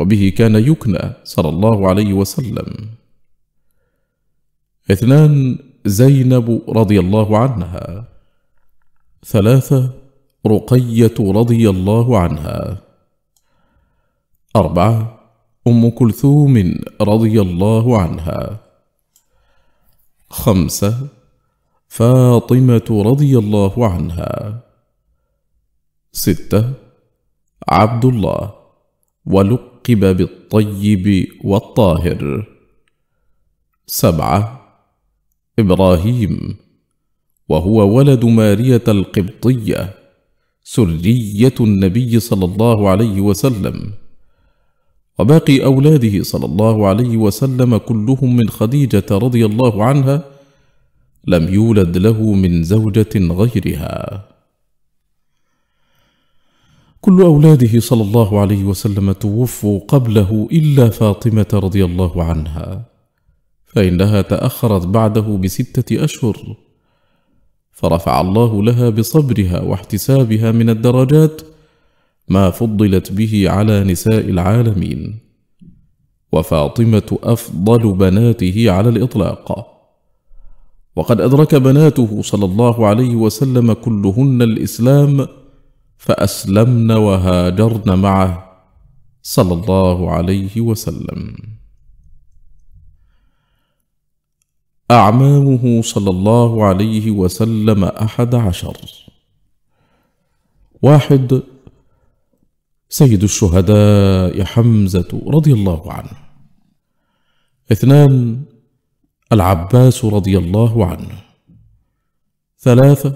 وبه كان يكنى صلى الله عليه وسلم. اثنان زينب رضي الله عنها. ثلاثة رقية رضي الله عنها. أربعة أم كلثوم رضي الله عنها. خمسة فاطمة رضي الله عنها. ستة عبد الله، ولقب بالطيب والطاهر. سبعة إبراهيم، وهو ولد مارية القبطية، سرية النبي صلى الله عليه وسلم. وباقي أولاده صلى الله عليه وسلم كلهم من خديجة رضي الله عنها، لم يولد له من زوجة غيرها. كل أولاده صلى الله عليه وسلم توفوا قبله إلا فاطمة رضي الله عنها، فإنها تأخرت بعده بستة أشهر، فرفع الله لها بصبرها واحتسابها من الدرجات ما فضلت به على نساء العالمين. وفاطمة أفضل بناته على الإطلاق، وقد أدرك بناته صلى الله عليه وسلم كلهن الإسلام، فأسلمن وهاجرن معه صلى الله عليه وسلم. أعمامه صلى الله عليه وسلم أحد عشر: واحد سيد الشهداء حمزة رضي الله عنه. اثنان العباس رضي الله عنه. ثلاثة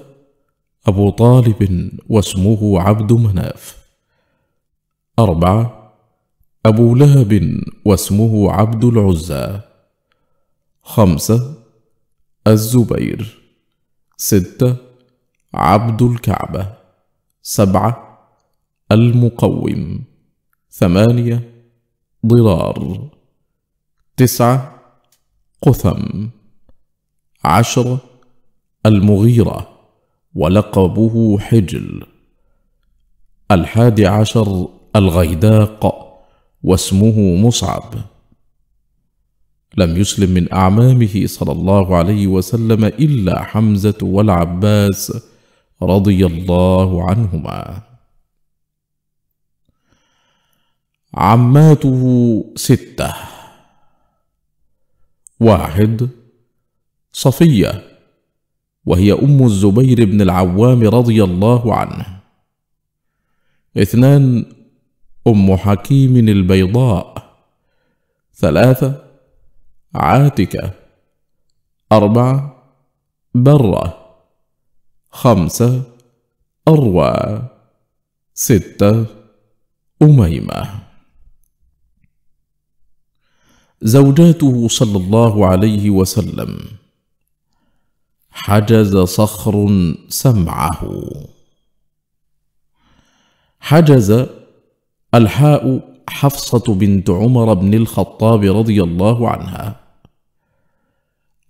أبو طالب واسمه عبد مناف. أربعة أبو لهب واسمه عبد العزى. خمسة الزبير. ستة عبد الكعبة. سبعة المقوم. ثمانية ضرار. تسعة قثم. عشرة المغيرة، ولقبه حجل. الحادي عشر الغيداق، واسمه مصعب. لم يسلم من أعمامه صلى الله عليه وسلم إلا حمزة والعباس رضي الله عنهما. عماته ستة: واحد صفية، وهي أم الزبير بن العوام رضي الله عنه. اثنان أم حكيم البيضاء. ثلاثة عاتكة. أربعة برة. خمسة أروى. ستة أميمة. زوجاته صلى الله عليه وسلم: حجز صخر سمعه. حجز الحاء حفصة بنت عمر بن الخطاب رضي الله عنها،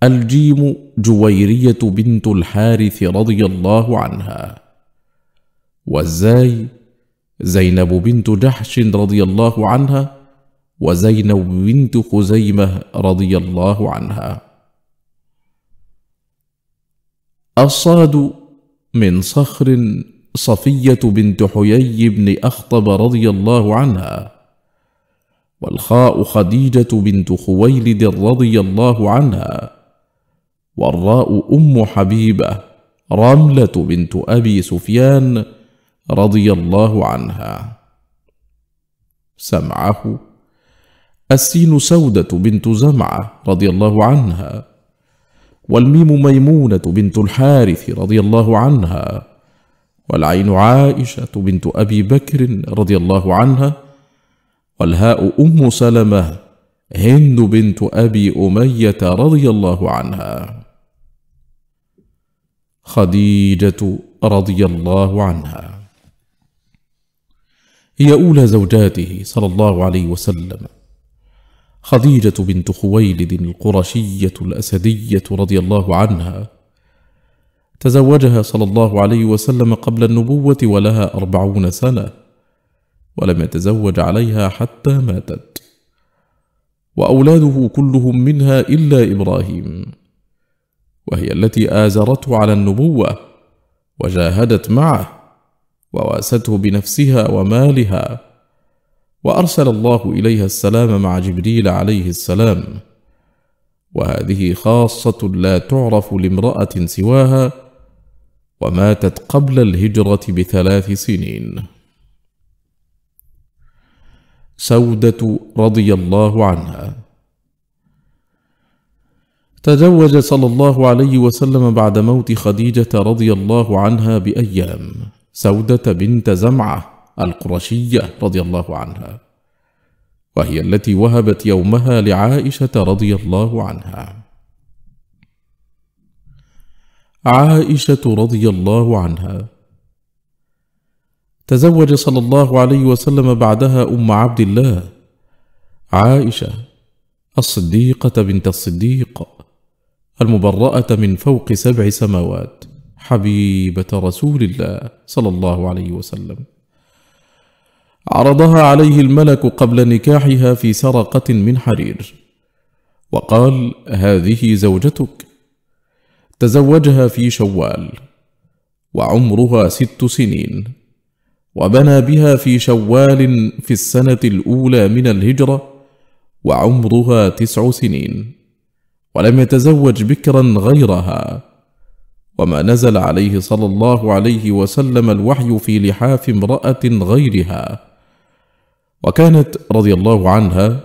الجيم جويرية بنت الحارث رضي الله عنها، والزاي زينب بنت جحش رضي الله عنها، وزينب بنت خزيمة رضي الله عنها. الصاد من صخر صفية بنت حيي بن أخطب رضي الله عنها، والخاء خديجة بنت خويلد رضي الله عنها، والراء أم حبيبة رملة بنت أبي سفيان رضي الله عنها. سمعه السين سودة بنت زمعة رضي الله عنها، والميم ميمونة بنت الحارث رضي الله عنها، والعين عائشة بنت أبي بكر رضي الله عنها، والهاء أم سلمة هند بنت أبي أمية رضي الله عنها. خديجة رضي الله عنها هي أولى زوجاته صلى الله عليه وسلم، خديجة بنت خويلد القرشية الأسدية رضي الله عنها. تزوجها صلى الله عليه وسلم قبل النبوة ولها أربعون سنة، ولم يتزوج عليها حتى ماتت، وأولاده كلهم منها إلا إبراهيم، وهي التي آزرته على النبوة وجاهدت معه وواسته بنفسها ومالها، وأرسل الله إليها السلام مع جبريل عليه السلام، وهذه خاصة لا تعرف لامرأة سواها، وماتت قبل الهجرة بثلاث سنين. سودة رضي الله عنها تزوج صلى الله عليه وسلم بعد موت خديجة رضي الله عنها بأيام سودة بنت زمعة القرشية رضي الله عنها، وهي التي وهبت يومها لعائشة رضي الله عنها. عائشة رضي الله عنها تزوج صلى الله عليه وسلم بعدها أم عبد الله عائشة الصديقة بنت الصديق المبرأة من فوق سبع سماوات، حبيبة رسول الله صلى الله عليه وسلم. عرضها عليه الملك قبل نكاحها في سرقة من حرير، وقال: هذه زوجتك. تزوجها في شوال وعمرها ست سنين، وبنى بها في شوال في السنة الأولى من الهجرة وعمرها تسع سنين، ولم يتزوج بكرا غيرها. وما نزل عليه صلى الله عليه وسلم الوحي في لحاف امرأة غيرها، وكانت رضي الله عنها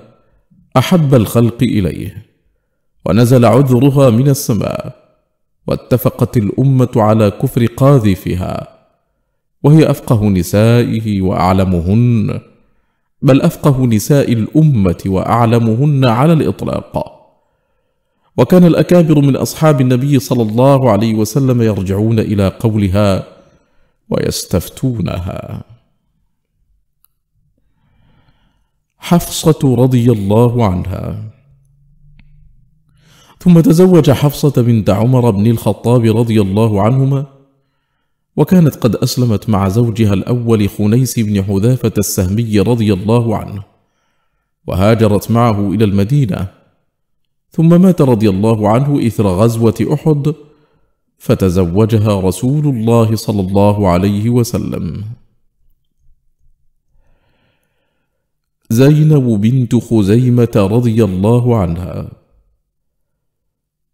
أحب الخلق إليه، ونزل عذرها من السماء، واتفقت الأمة على كفر قاذفها، وهي أفقه نسائه وأعلمهن، بل أفقه نساء الأمة وأعلمهن على الإطلاق. وكان الأكابر من أصحاب النبي صلى الله عليه وسلم يرجعون إلى قولها ويستفتونها. حفصة رضي الله عنها ثم تزوج حفصة بنت عمر بن الخطاب رضي الله عنهما، وكانت قد أسلمت مع زوجها الأول خنيس بن حذافة السهمي رضي الله عنه، وهاجرت معه إلى المدينة، ثم مات رضي الله عنه إثر غزوة أحد، فتزوجها رسول الله صلى الله عليه وسلم. زينب بنت خزيمة رضي الله عنها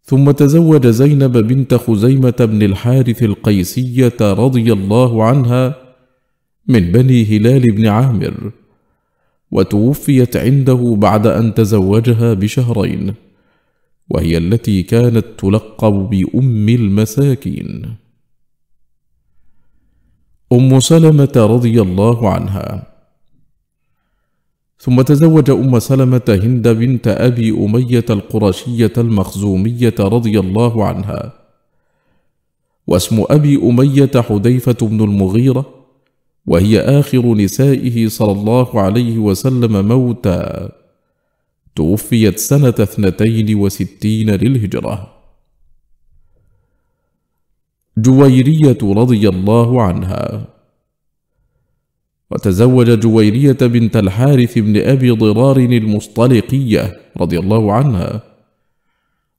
ثم تزوج زينب بنت خزيمة بن الحارث القيسية رضي الله عنها من بني هلال بن عامر، وتوفيت عنده بعد أن تزوجها بشهرين، وهي التي كانت تلقب بأم المساكين. أم سلمة رضي الله عنها ثم تزوج أم سلمة هند بنت أبي أمية القرشية المخزومية رضي الله عنها، واسم أبي أمية حذيفة بن المغيرة، وهي آخر نسائه صلى الله عليه وسلم موتا، توفيت سنة اثنتين وستين للهجرة. جويرية رضي الله عنها، وتزوج جويرية بنت الحارث بن أبي ضرار المصطلقية رضي الله عنها،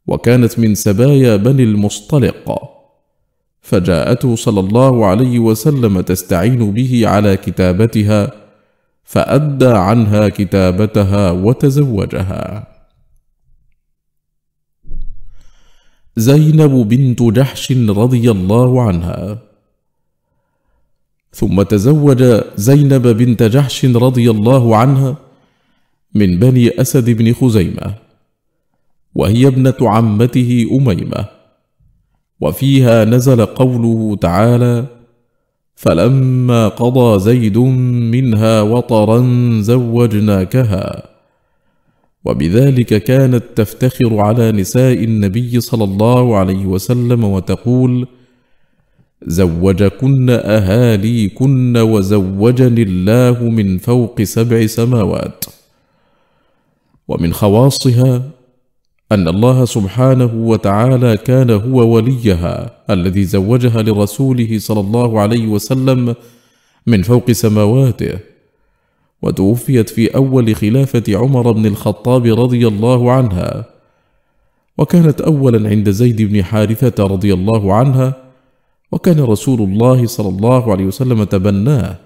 وكانت من سبايا بني المصطلق، فجاءته صلى الله عليه وسلم تستعين به على كتابتها، فأدى عنها كتابتها وتزوجها. زينب بنت جحش رضي الله عنها، ثم تزوج زينب بنت جحش رضي الله عنها من بني أسد بن خزيمة، وهي ابنة عمته أميمة، وفيها نزل قوله تعالى: فلما قضى زيد منها وطرا زوجناكها، وبذلك كانت تفتخر على نساء النبي صلى الله عليه وسلم وتقول: زوجكن أهاليكن وزوجني الله من فوق سبع سماوات. ومن خواصها أن الله سبحانه وتعالى كان هو وليها الذي زوجها لرسوله صلى الله عليه وسلم من فوق سماواته، وتوفيت في أول خلافة عمر بن الخطاب رضي الله عنها، وكانت أولا عند زيد بن حارثة رضي الله عنها، وكان رسول الله صلى الله عليه وسلم تبناه،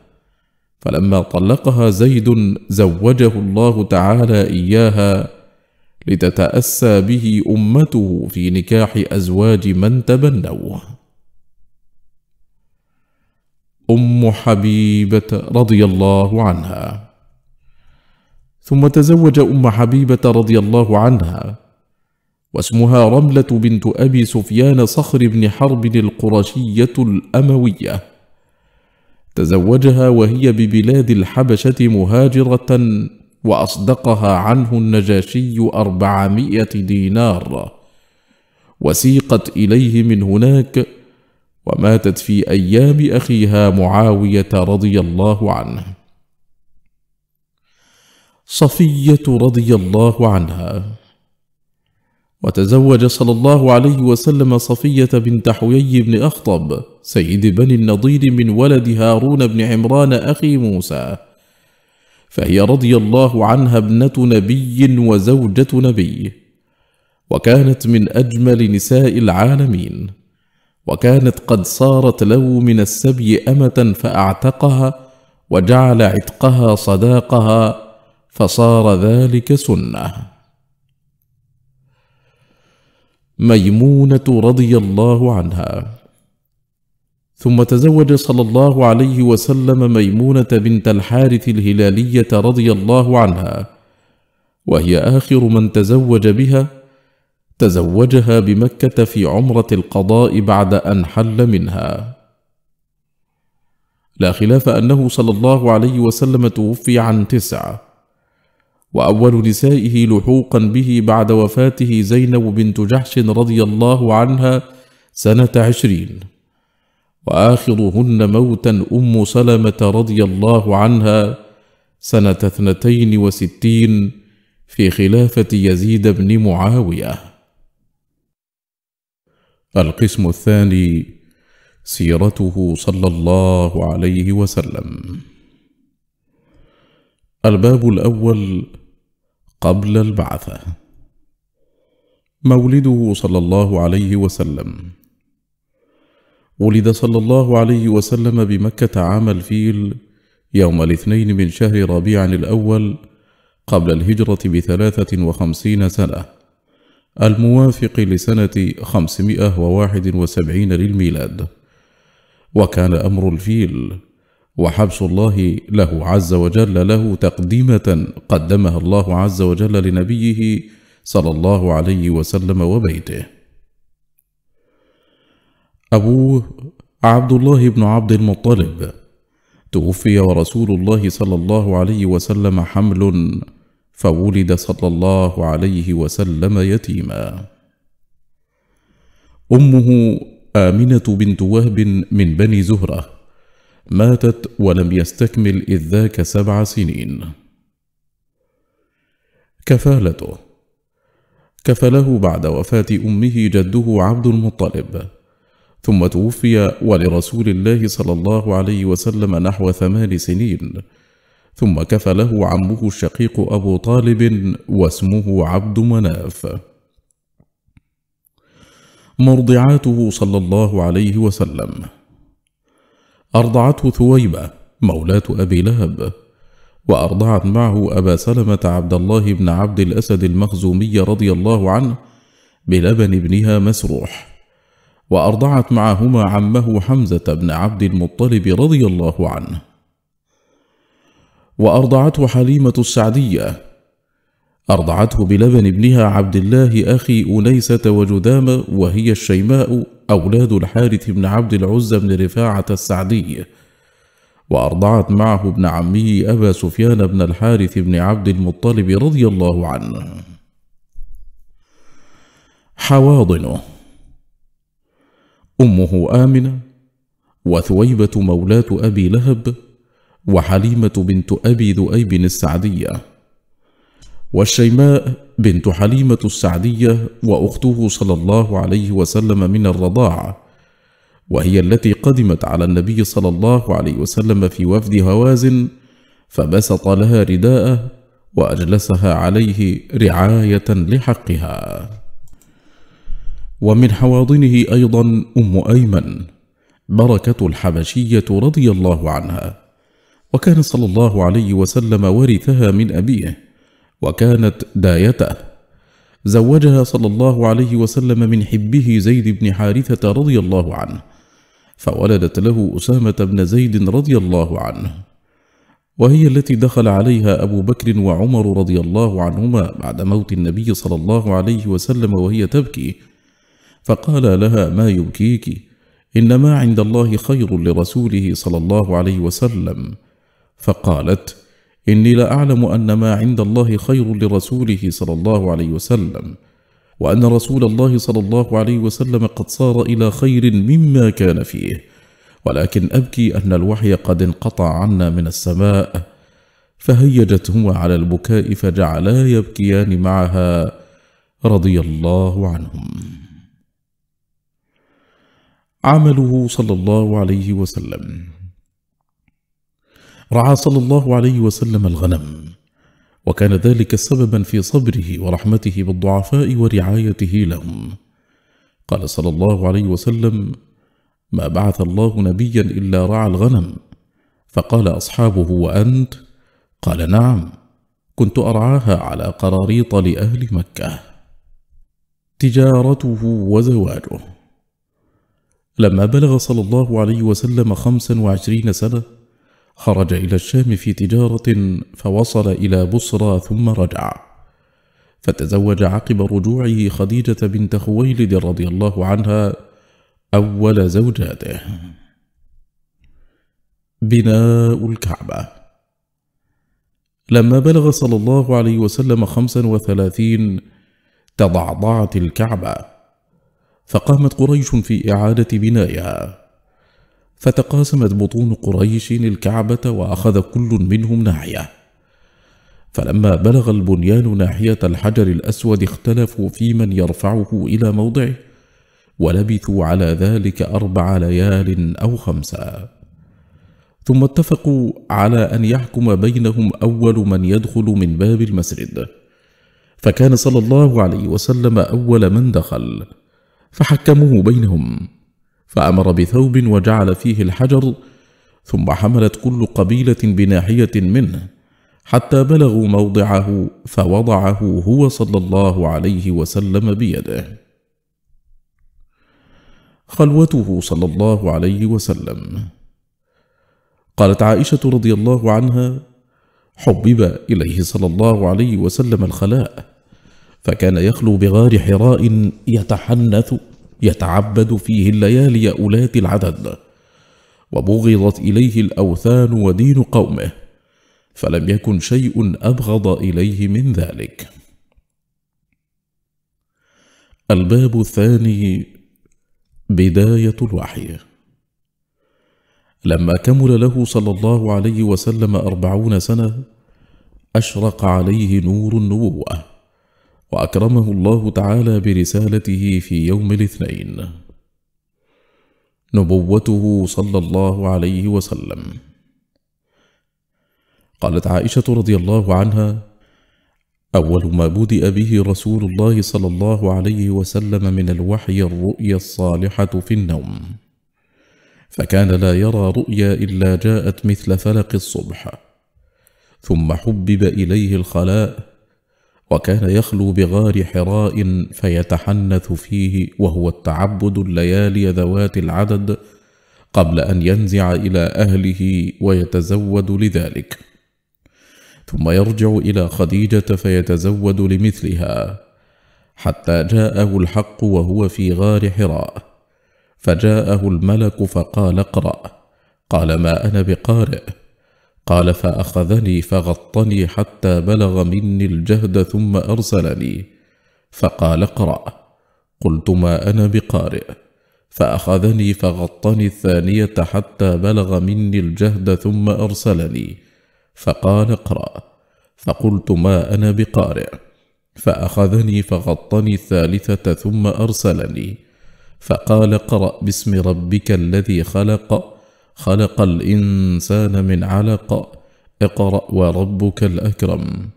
فلما طلقها زيد زوجه الله تعالى إياها لتتأسى به أمته في نكاح أزواج من تبنوه. أم حبيبة رضي الله عنها، ثم تزوج أم حبيبة رضي الله عنها، واسمها رملة بنت أبي سفيان صخر بن حرب القرشية الأموية، تزوجها وهي ببلاد الحبشة مهاجرة، وأصدقها عنه النجاشي أربعمائة دينار، وسيقت إليه من هناك، وماتت في أيام أخيها معاوية رضي الله عنه. صفية رضي الله عنها، وتزوج صلى الله عليه وسلم صفية بنت حيي بن أخطب سيد بني النضير من ولد هارون بن عمران أخي موسى، فهي رضي الله عنها ابنة نبي وزوجة نبي، وكانت من أجمل نساء العالمين، وكانت قد صارت له من السبي أمة فأعتقها، وجعل عتقها صداقها، فصار ذلك سنة. ميمونة رضي الله عنها، ثم تزوج صلى الله عليه وسلم ميمونة بنت الحارث الهلالية رضي الله عنها، وهي آخر من تزوج بها، تزوجها بمكة في عمرة القضاء بعد أن حل منها، لا خلاف أنه صلى الله عليه وسلم توفي عن تسعة، وأول نسائه لحوقا به بعد وفاته زينب بنت جحش رضي الله عنها سنة عشرين، وآخرهن موتا أم سلمة رضي الله عنها سنة اثنتين وستين في خلافة يزيد بن معاوية. القسم الثاني: سيرته صلى الله عليه وسلم. الباب الأول: قبل البعثة. مولده صلى الله عليه وسلم. ولد صلى الله عليه وسلم بمكة عام الفيل يوم الاثنين من شهر ربيع الأول قبل الهجرة بثلاثة وخمسين سنة، الموافق لسنة خمسمائة وواحد وسبعين للميلاد. وكان أمر الفيل وحبس الله له عز وجل له تقدمة قدمها الله عز وجل لنبيه صلى الله عليه وسلم وبيته. أبوه عبد الله بن عبد المطلب، توفي ورسول الله صلى الله عليه وسلم حمل، فولد صلى الله عليه وسلم يتيما. أمه آمنة بنت وهب من بني زهرة ماتت ولم يستكمل إذ ذاك سبع سنين. كفالته: كفله بعد وفاة أمه جده عبد المطلب، ثم توفي ولرسول الله صلى الله عليه وسلم نحو ثمان سنين، ثم كفله عمه الشقيق أبو طالب واسمه عبد مناف. مرضعاته صلى الله عليه وسلم: أرضعته ثويبة مولاة أبي لهب، وأرضعت معه أبا سلمة عبد الله بن عبد الأسد المخزومي رضي الله عنه بلبن ابنها مسروح، وأرضعت معهما عمه حمزة بن عبد المطلب رضي الله عنه، وأرضعته حليمة السعدية، أرضعته بلبن ابنها عبد الله أخي أنيسة وجدامة، وهي الشيماء أولاد الحارث بن عبد العزى بن رفاعة السعدي، وأرضعت معه ابن عمه أبا سفيان بن الحارث بن عبد المطلب رضي الله عنه. حواضنه: أمه آمنة، وثويبة مولاة أبي لهب، وحليمة بنت أبي ذؤيب السعدية، والشيماء بنت حليمة السعدية وأخته صلى الله عليه وسلم من الرضاعة، وهي التي قدمت على النبي صلى الله عليه وسلم في وفد هوازن، فبسط لها رداءه وأجلسها عليه رعاية لحقها. ومن حواضنه أيضا أم أيمن بركة الحبشية رضي الله عنها، وكان صلى الله عليه وسلم ورثها من أبيه، وكانت دايته. زوجها صلى الله عليه وسلم من حبه زيد بن حارثة رضي الله عنه، فولدت له أسامة بن زيد رضي الله عنه، وهي التي دخل عليها أبو بكر وعمر رضي الله عنهما بعد موت النبي صلى الله عليه وسلم وهي تبكي، فقال لها: ما يبكيك؟ إنما عند الله خير لرسوله صلى الله عليه وسلم. فقالت: إني لا أعلم أن ما عند الله خير لرسوله صلى الله عليه وسلم، وأن رسول الله صلى الله عليه وسلم قد صار إلى خير مما كان فيه، ولكن أبكي أن الوحي قد انقطع عنا من السماء. فهيجتهما على البكاء فجعلا يبكيان معها رضي الله عنهم. عمله صلى الله عليه وسلم: رعى صلى الله عليه وسلم الغنم، وكان ذلك سببا في صبره ورحمته بالضعفاء ورعايته لهم. قال صلى الله عليه وسلم: ما بعث الله نبيا إلا رعى الغنم. فقال أصحابه: وأنت؟ قال: نعم، كنت أرعاها على قراريط لأهل مكة. تجارته وزواجه: لما بلغ صلى الله عليه وسلم خمسا وعشرين سنة خرج إلى الشام في تجارة، فوصل إلى بصرى ثم رجع، فتزوج عقب رجوعه خديجة بنت خويلد رضي الله عنها أول زوجاته. بناء الكعبة: لما بلغ صلى الله عليه وسلم خمسا وثلاثين تضعضعت الكعبة، فقامت قريش في إعادة بنائها، فتقاسمت بطون قريش الكعبة، وأخذ كل منهم ناحية، فلما بلغ البنيان ناحية الحجر الأسود اختلفوا في من يرفعه إلى موضعه، ولبثوا على ذلك أربع ليال أو خمسة، ثم اتفقوا على أن يحكم بينهم أول من يدخل من باب المسجد، فكان صلى الله عليه وسلم أول من دخل، فحكموه بينهم، فأمر بثوب وجعل فيه الحجر، ثم حملت كل قبيلة بناحية منه حتى بلغوا موضعه، فوضعه هو صلى الله عليه وسلم بيده. خلوته صلى الله عليه وسلم: قالت عائشة رضي الله عنها: حبب إليه صلى الله عليه وسلم الخلاء، فكان يخلو بغار حراء يتحنث يتعبد فيه الليالي أولات العدد، وبغضت إليه الأوثان ودين قومه، فلم يكن شيء أبغض إليه من ذلك. الباب الثاني: بداية الوحي. لما كمل له صلى الله عليه وسلم أربعون سنة أشرق عليه نور النبوة، وأكرمه الله تعالى برسالته في يوم الاثنين. نبوته صلى الله عليه وسلم. قالت عائشة رضي الله عنها: أول ما بدأ به رسول الله صلى الله عليه وسلم من الوحي الرؤيا الصالحة في النوم، فكان لا يرى رؤيا إلا جاءت مثل فلق الصبح، ثم حبب إليه الخلاء، وكان يخلو بغار حراء فيتحنث فيه، وهو التعبد الليالي ذوات العدد قبل أن ينزع إلى أهله ويتزود لذلك، ثم يرجع إلى خديجة فيتزود لمثلها، حتى جاءه الحق وهو في غار حراء، فجاءه الملك فقال: اقرأ. قال: ما أنا بقارئ. قال: فأخذني فغطني حتى بلغ مني الجهد ثم أرسلني، فقال: اقرأ. قلت: ما أنا بقارئ. فأخذني فغطني الثانية حتى بلغ مني الجهد ثم أرسلني، فقال: اقرأ. فقلت: ما أنا بقارئ. فأخذني فغطني الثالثة ثم أرسلني، فقال: اقرأ باسم ربك الذي خلق، خلق الإنسان من علق، اقرأ وربك الأكرم.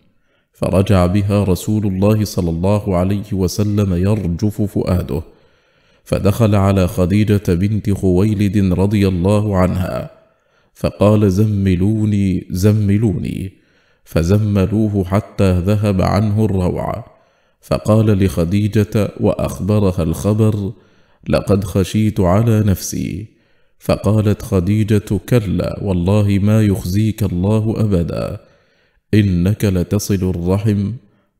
فرجع بها رسول الله صلى الله عليه وسلم يرجف فؤاده، فدخل على خديجة بنت خويلد رضي الله عنها، فقال: زملوني زملوني، فزملوه حتى ذهب عنه الروع، فقال لخديجة وأخبرها الخبر: لقد خشيت على نفسي. فقالت خديجة: كلا والله ما يخزيك الله أبدا، إنك لتصل الرحم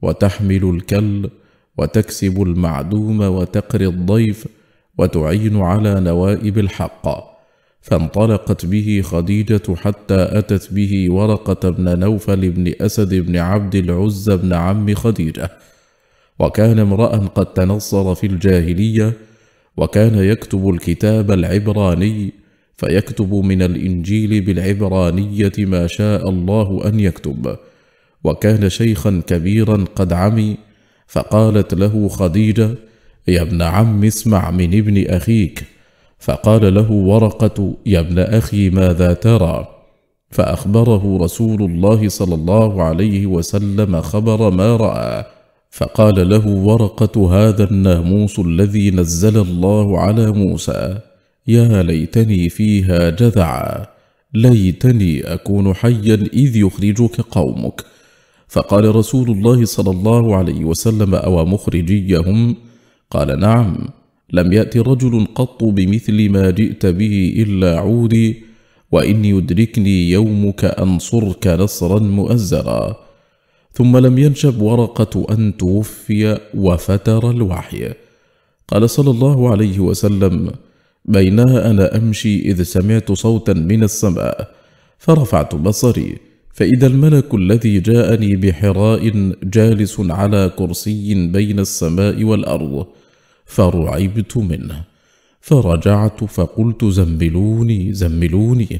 وتحمل الكل وتكسب المعدوم وتقري الضيف وتعين على نوائب الحق. فانطلقت به خديجة حتى أتت به ورقة بن نوفل بن أسد بن عبد العزى بن عم خديجة، وكان امرأ قد تنصر في الجاهلية، وكان يكتب الكتاب العبراني، فيكتب من الإنجيل بالعبرانية ما شاء الله أن يكتب، وكان شيخا كبيرا قد عمي، فقالت له خديجة: يا ابن عم اسمع من ابن أخيك. فقال له ورقة: يا ابن أخي ماذا ترى؟ فأخبره رسول الله صلى الله عليه وسلم خبر ما رأى، فقال له ورقة: هذا الناموس الذي نزل الله على موسى، يا ليتني فيها جذعا، ليتني أكون حيا إذ يخرجك قومك. فقال رسول الله صلى الله عليه وسلم: أو مخرجيهم؟ قال: نعم، لم يأتي رجل قط بمثل ما جئت به إلا عودي، وإن يدركني يومك أنصرك نصرا مؤزرا. ثم لم ينشب ورقة أن توفي وفتر الوحي. قال صلى الله عليه وسلم: بينما أنا أمشي إذ سمعت صوتا من السماء، فرفعت بصري فإذا الملك الذي جاءني بحراء جالس على كرسي بين السماء والأرض، فرعبت منه، فرجعت فقلت: زملوني زملوني.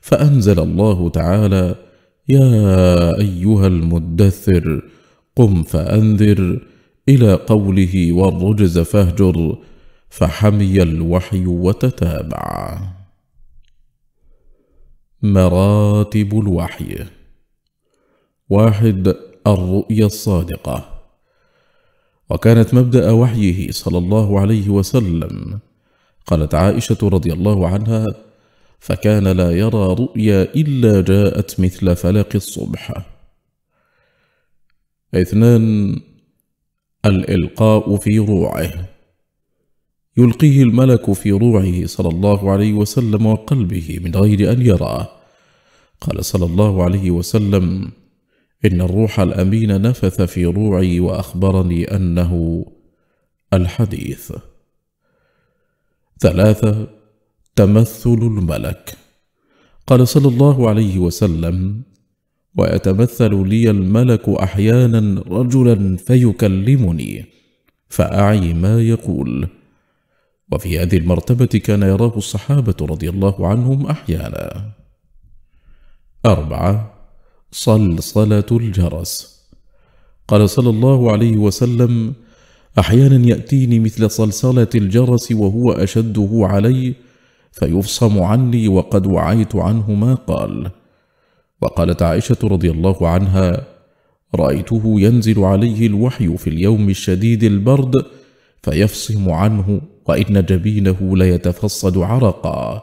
فأنزل الله تعالى: يا أيها المدثر قم فأنذر، إلى قوله: والرجز فاهجر. فحمي الوحي وتتابع. مراتب الوحي: واحد: الرؤيا الصادقة، وكانت مبدأ وحيه صلى الله عليه وسلم. قالت عائشة رضي الله عنها: فكان لا يرى رؤيا إلا جاءت مثل فلق الصبح. اثنان: الإلقاء في روعه. يلقيه الملك في روعه صلى الله عليه وسلم وقلبه من غير أن يراه. قال صلى الله عليه وسلم: إن الروح الأمين نفث في روعي وأخبرني أنه الحديث. ثلاثة: تمثل الملك. قال صلى الله عليه وسلم: ويتمثل لي الملك أحيانا رجلا فيكلمني فأعي ما يقول. وفي هذه المرتبة كان يراه الصحابة رضي الله عنهم أحيانا. أربعة: صلصلة الجرس. قال صلى الله عليه وسلم: أحيانا يأتيني مثل صلصلة الجرس وهو أشده علي فيفصم عني وقد وعيت عنه ما قال. وقالت عائشة رضي الله عنها: رأيته ينزل عليه الوحي في اليوم الشديد البرد فيفصم عنه، وإن جبينه ليتفصد عرقا،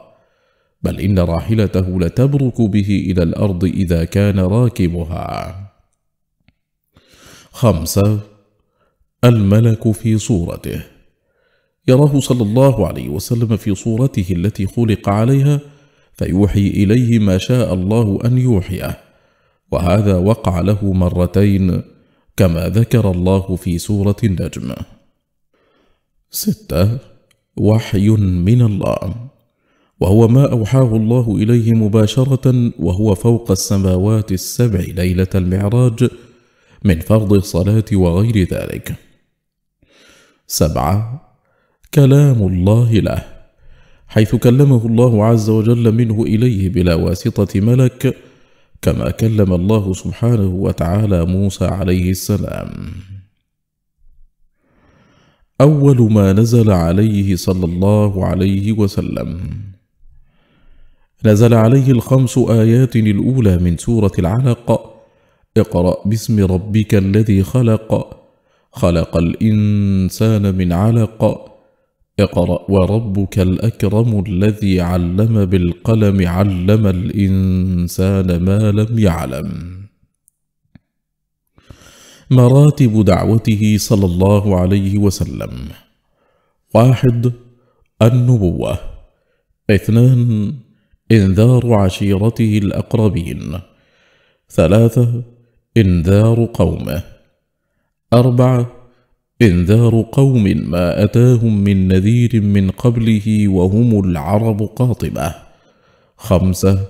بل إن راحلته لتبرك به إلى الأرض إذا كان راكبها. خمسة: الملك في صورته. يراه صلى الله عليه وسلم في صورته التي خلق عليها فيوحي إليه ما شاء الله أن يوحيه، وهذا وقع له مرتين كما ذكر الله في سورة النجم. ستة: وحي من الله، وهو ما أوحاه الله إليه مباشرة وهو فوق السماوات السبع ليلة المعراج من فرض الصلاة وغير ذلك. سبعة: كلام الله له، حيث كلمه الله عز وجل منه إليه بلا واسطة ملك، كما كلم الله سبحانه وتعالى موسى عليه السلام. أول ما نزل عليه صلى الله عليه وسلم: نزل عليه الخمس آيات الأولى من سورة العلق: اقرأ باسم ربك الذي خلق، خلق الإنسان من علق، اقرأ وربك الأكرم الذي علم بالقلم، علم الإنسان ما لم يعلم. مراتب دعوته صلى الله عليه وسلم: واحد: النبوة. اثنان: إنذار عشيرته الأقربين. ثلاثة: إنذار قومه. أربعة: إنذار قوم ما أتاهم من نذير من قبله وهم العرب قاطبة. خمسة: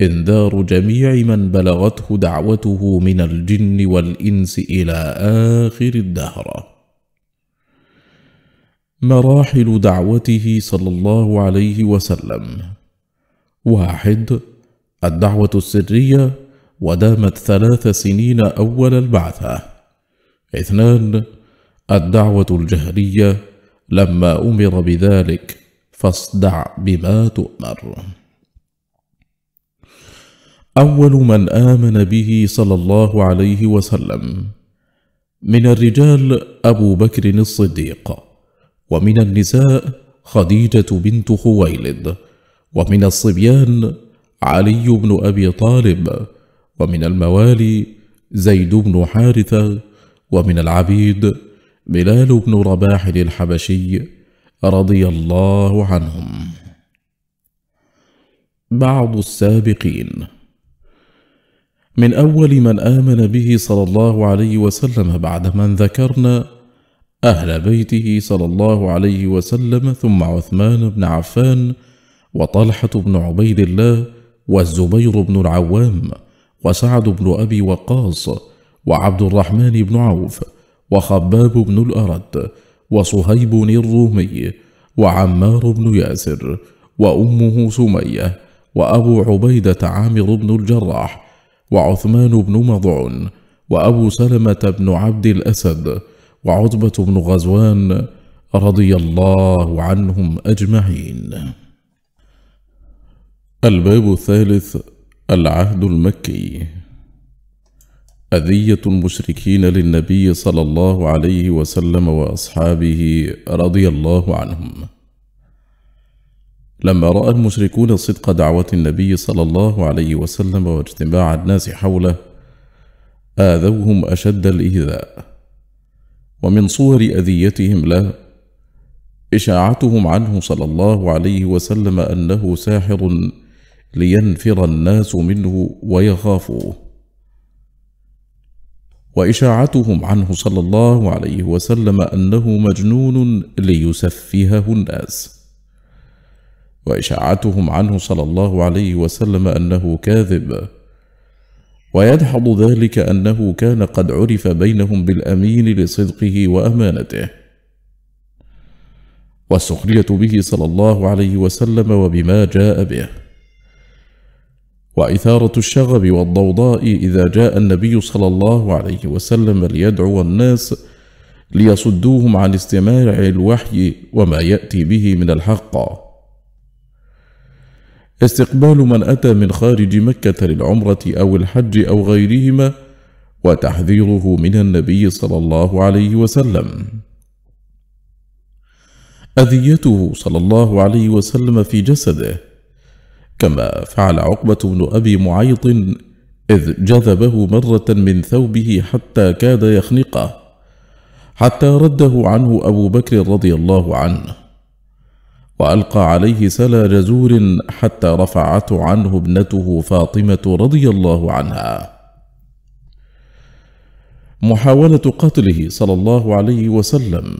إنذار جميع من بلغته دعوته من الجن والإنس إلى آخر الدهر. مراحل دعوته صلى الله عليه وسلم: واحد: الدعوة السرية ودامت ثلاث سنين أول البعثة. اثنان: الدعوة الجهرية لما أمر بذلك فاصدع بما تؤمر. أول من آمن به صلى الله عليه وسلم: من الرجال أبو بكر الصديق، ومن النساء خديجة بنت خويلد، ومن الصبيان علي بن أبي طالب، ومن الموالي زيد بن حارثة، ومن العبيد بلال بن رباح الحبشي رضي الله عنهم. بعض السابقين: من أول من آمن به صلى الله عليه وسلم بعد من ذكرنا أهل بيته صلى الله عليه وسلم، ثم عثمان بن عفان وطلحة بن عبيد الله والزبير بن العوام وسعد بن أبي وقاص وعبد الرحمن بن عوف وخباب بن الأرد وصهيب الرومي وعمار بن ياسر وأمه سمية وأبو عبيدة عامر بن الجراح وعثمان بن مضعون وأبو سلمة بن عبد الأسد وعتبة بن غزوان رضي الله عنهم أجمعين. الباب الثالث: العهد المكي. أذية المشركين للنبي صلى الله عليه وسلم وأصحابه رضي الله عنهم. لما رأى المشركون صدق دعوة النبي صلى الله عليه وسلم واجتماع الناس حوله آذوهم أشد الإيذاء. ومن صور أذيتهم له إشاعتهم عنه صلى الله عليه وسلم أنه ساحر لينفر الناس منه ويخافوه، وإشاعتهم عنه صلى الله عليه وسلم أنه مجنون ليسفهه الناس، وإشاعتهم عنه صلى الله عليه وسلم أنه كاذب، ويدحض ذلك أنه كان قد عرف بينهم بالأمين لصدقه وأمانته، والسخرية به صلى الله عليه وسلم وبما جاء به، وإثارة الشغب والضوضاء إذا جاء النبي صلى الله عليه وسلم ليدعو الناس ليصدوهم عن استماع الوحي وما يأتي به من الحق. استقبال من أتى من خارج مكة للعمرة أو الحج أو غيرهما، وتحذيره من النبي صلى الله عليه وسلم. أذيته صلى الله عليه وسلم في جسده، كما فعل عقبة بن أبي معيط إذ جذبه مرة من ثوبه حتى كاد يخنقه، حتى رده عنه أبو بكر رضي الله عنه، وألقى عليه سلا جزور حتى رفعته عنه ابنته فاطمة رضي الله عنها. محاولة قتله صلى الله عليه وسلم،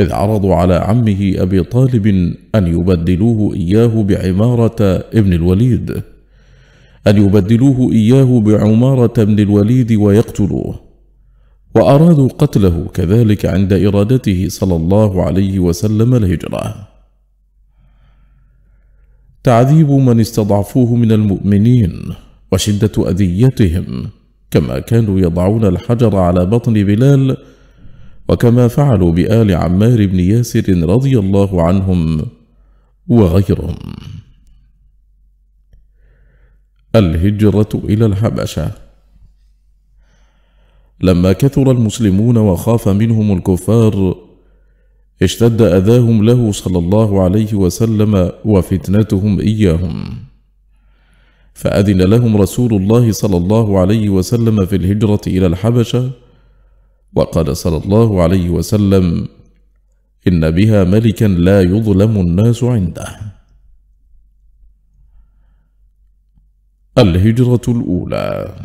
إذ عرضوا على عمه أبي طالب أن يبدلوه إياه بعمارة ابن الوليد أن يبدلوه إياه بعمارة ابن الوليد ويقتلوه، وأرادوا قتله كذلك عند إرادته صلى الله عليه وسلم الهجرة. تعذيب من استضعفوه من المؤمنين وشدة أذيتهم، كما كانوا يضعون الحجر على بطن بلال، وكما فعلوا بآل عمار بن ياسر رضي الله عنهم وغيرهم. الهجرة إلى الحبشة. لما كثر المسلمون وخاف منهم الكفار، اشتد أذاهم له صلى الله عليه وسلم وفتنتهم إياهم، فأذن لهم رسول الله صلى الله عليه وسلم في الهجرة إلى الحبشة، وقال صلى الله عليه وسلم: إن بها ملكا لا يظلم الناس عنده. الهجرة الأولى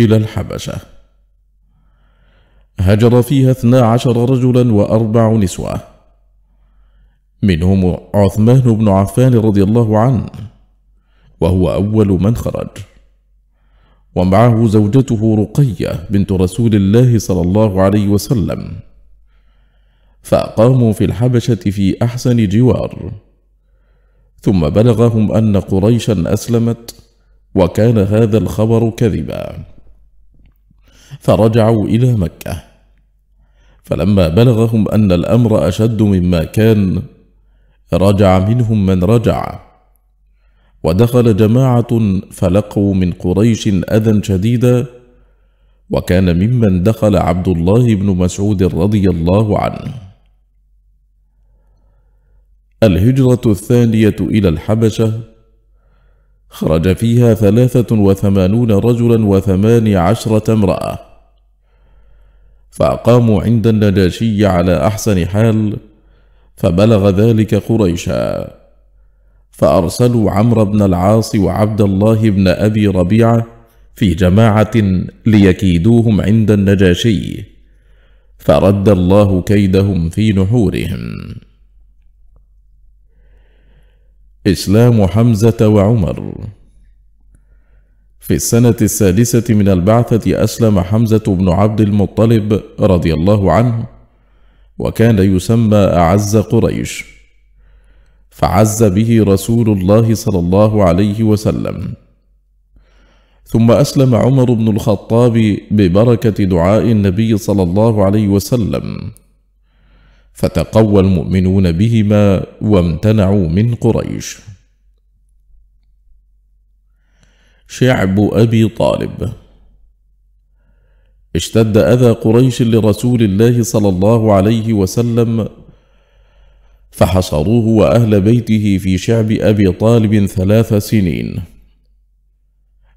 إلى الحبشة. هجر فيها اثنا عشر رجلا وأربع نسوة، منهم عثمان بن عفان رضي الله عنه، وهو أول من خرج، ومعه زوجته رقية بنت رسول الله صلى الله عليه وسلم، فأقاموا في الحبشة في أحسن جوار. ثم بلغهم أن قريشا أسلمت، وكان هذا الخبر كذبا، فرجعوا إلى مكة. فلما بلغهم أن الأمر أشد مما كان، رجع منهم من رجع، ودخل جماعة فلقوا من قريش أذى شديدا، وكان ممن دخل عبد الله بن مسعود رضي الله عنه. الهجرة الثانية إلى الحبشة. خرج فيها ثلاثة وثمانون رجلا وثماني عشرة امرأة، فأقاموا عند النجاشي على أحسن حال، فبلغ ذلك قريشا، فأرسلوا عمرو بن العاص وعبد الله بن أبي ربيعة في جماعة ليكيدوهم عند النجاشي، فرد الله كيدهم في نحورهم. إسلام حمزة وعمر. في السنة السادسة من البعثة أسلم حمزة بن عبد المطلب رضي الله عنه، وكان يسمى أعز قريش، فعز به رسول الله صلى الله عليه وسلم. ثم أسلم عمر بن الخطاب ببركة دعاء النبي صلى الله عليه وسلم، فتقوى المؤمنون بهما وامتنعوا من قريش. شعب أبي طالب. اشتد أذى قريش لرسول الله صلى الله عليه وسلم، فحصروه وأهل بيته في شعب أبي طالب ثلاث سنين.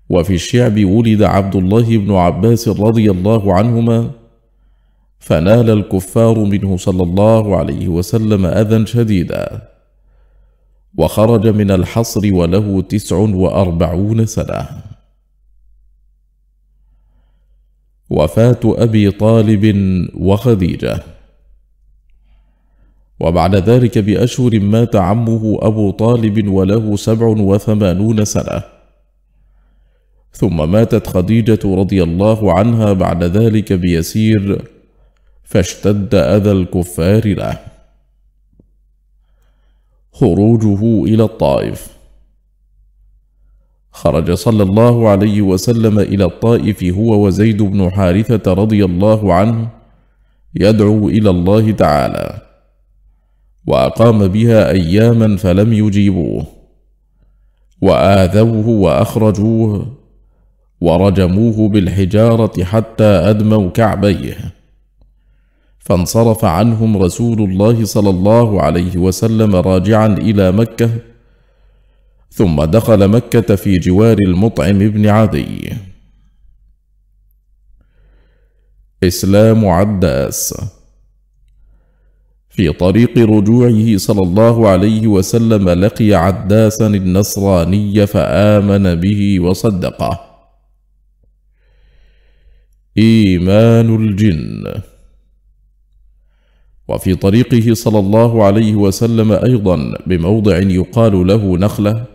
وفي الشعب ولد عبد الله بن عباس رضي الله عنهما، فنال الكفار منه صلى الله عليه وسلم أذى شديدا، وخرج من الحصر وله تسع وأربعون سنة. وفاة أبي طالب وخديجة. وبعد ذلك بأشهر مات عمه أبو طالب وله سبع وثمانون سنة. ثم ماتت خديجة رضي الله عنها بعد ذلك بيسير، فاشتد أذى الكفار له. خروجه إلى الطائف. خرج صلى الله عليه وسلم إلى الطائف هو وزيد بن حارثة رضي الله عنه يدعو إلى الله تعالى، وأقام بها أياما فلم يجيبوه، وآذوه وأخرجوه ورجموه بالحجارة حتى أدموا كعبيه، فانصرف عنهم رسول الله صلى الله عليه وسلم راجعا إلى مكة، ثم دخل مكة في جوار المطعم بن عدي. إسلام عداس. في طريق رجوعه صلى الله عليه وسلم لقي عداسا النصراني فآمن به وصدقه. إيمان الجن. وفي طريقه صلى الله عليه وسلم أيضا بموضع يقال له نخلة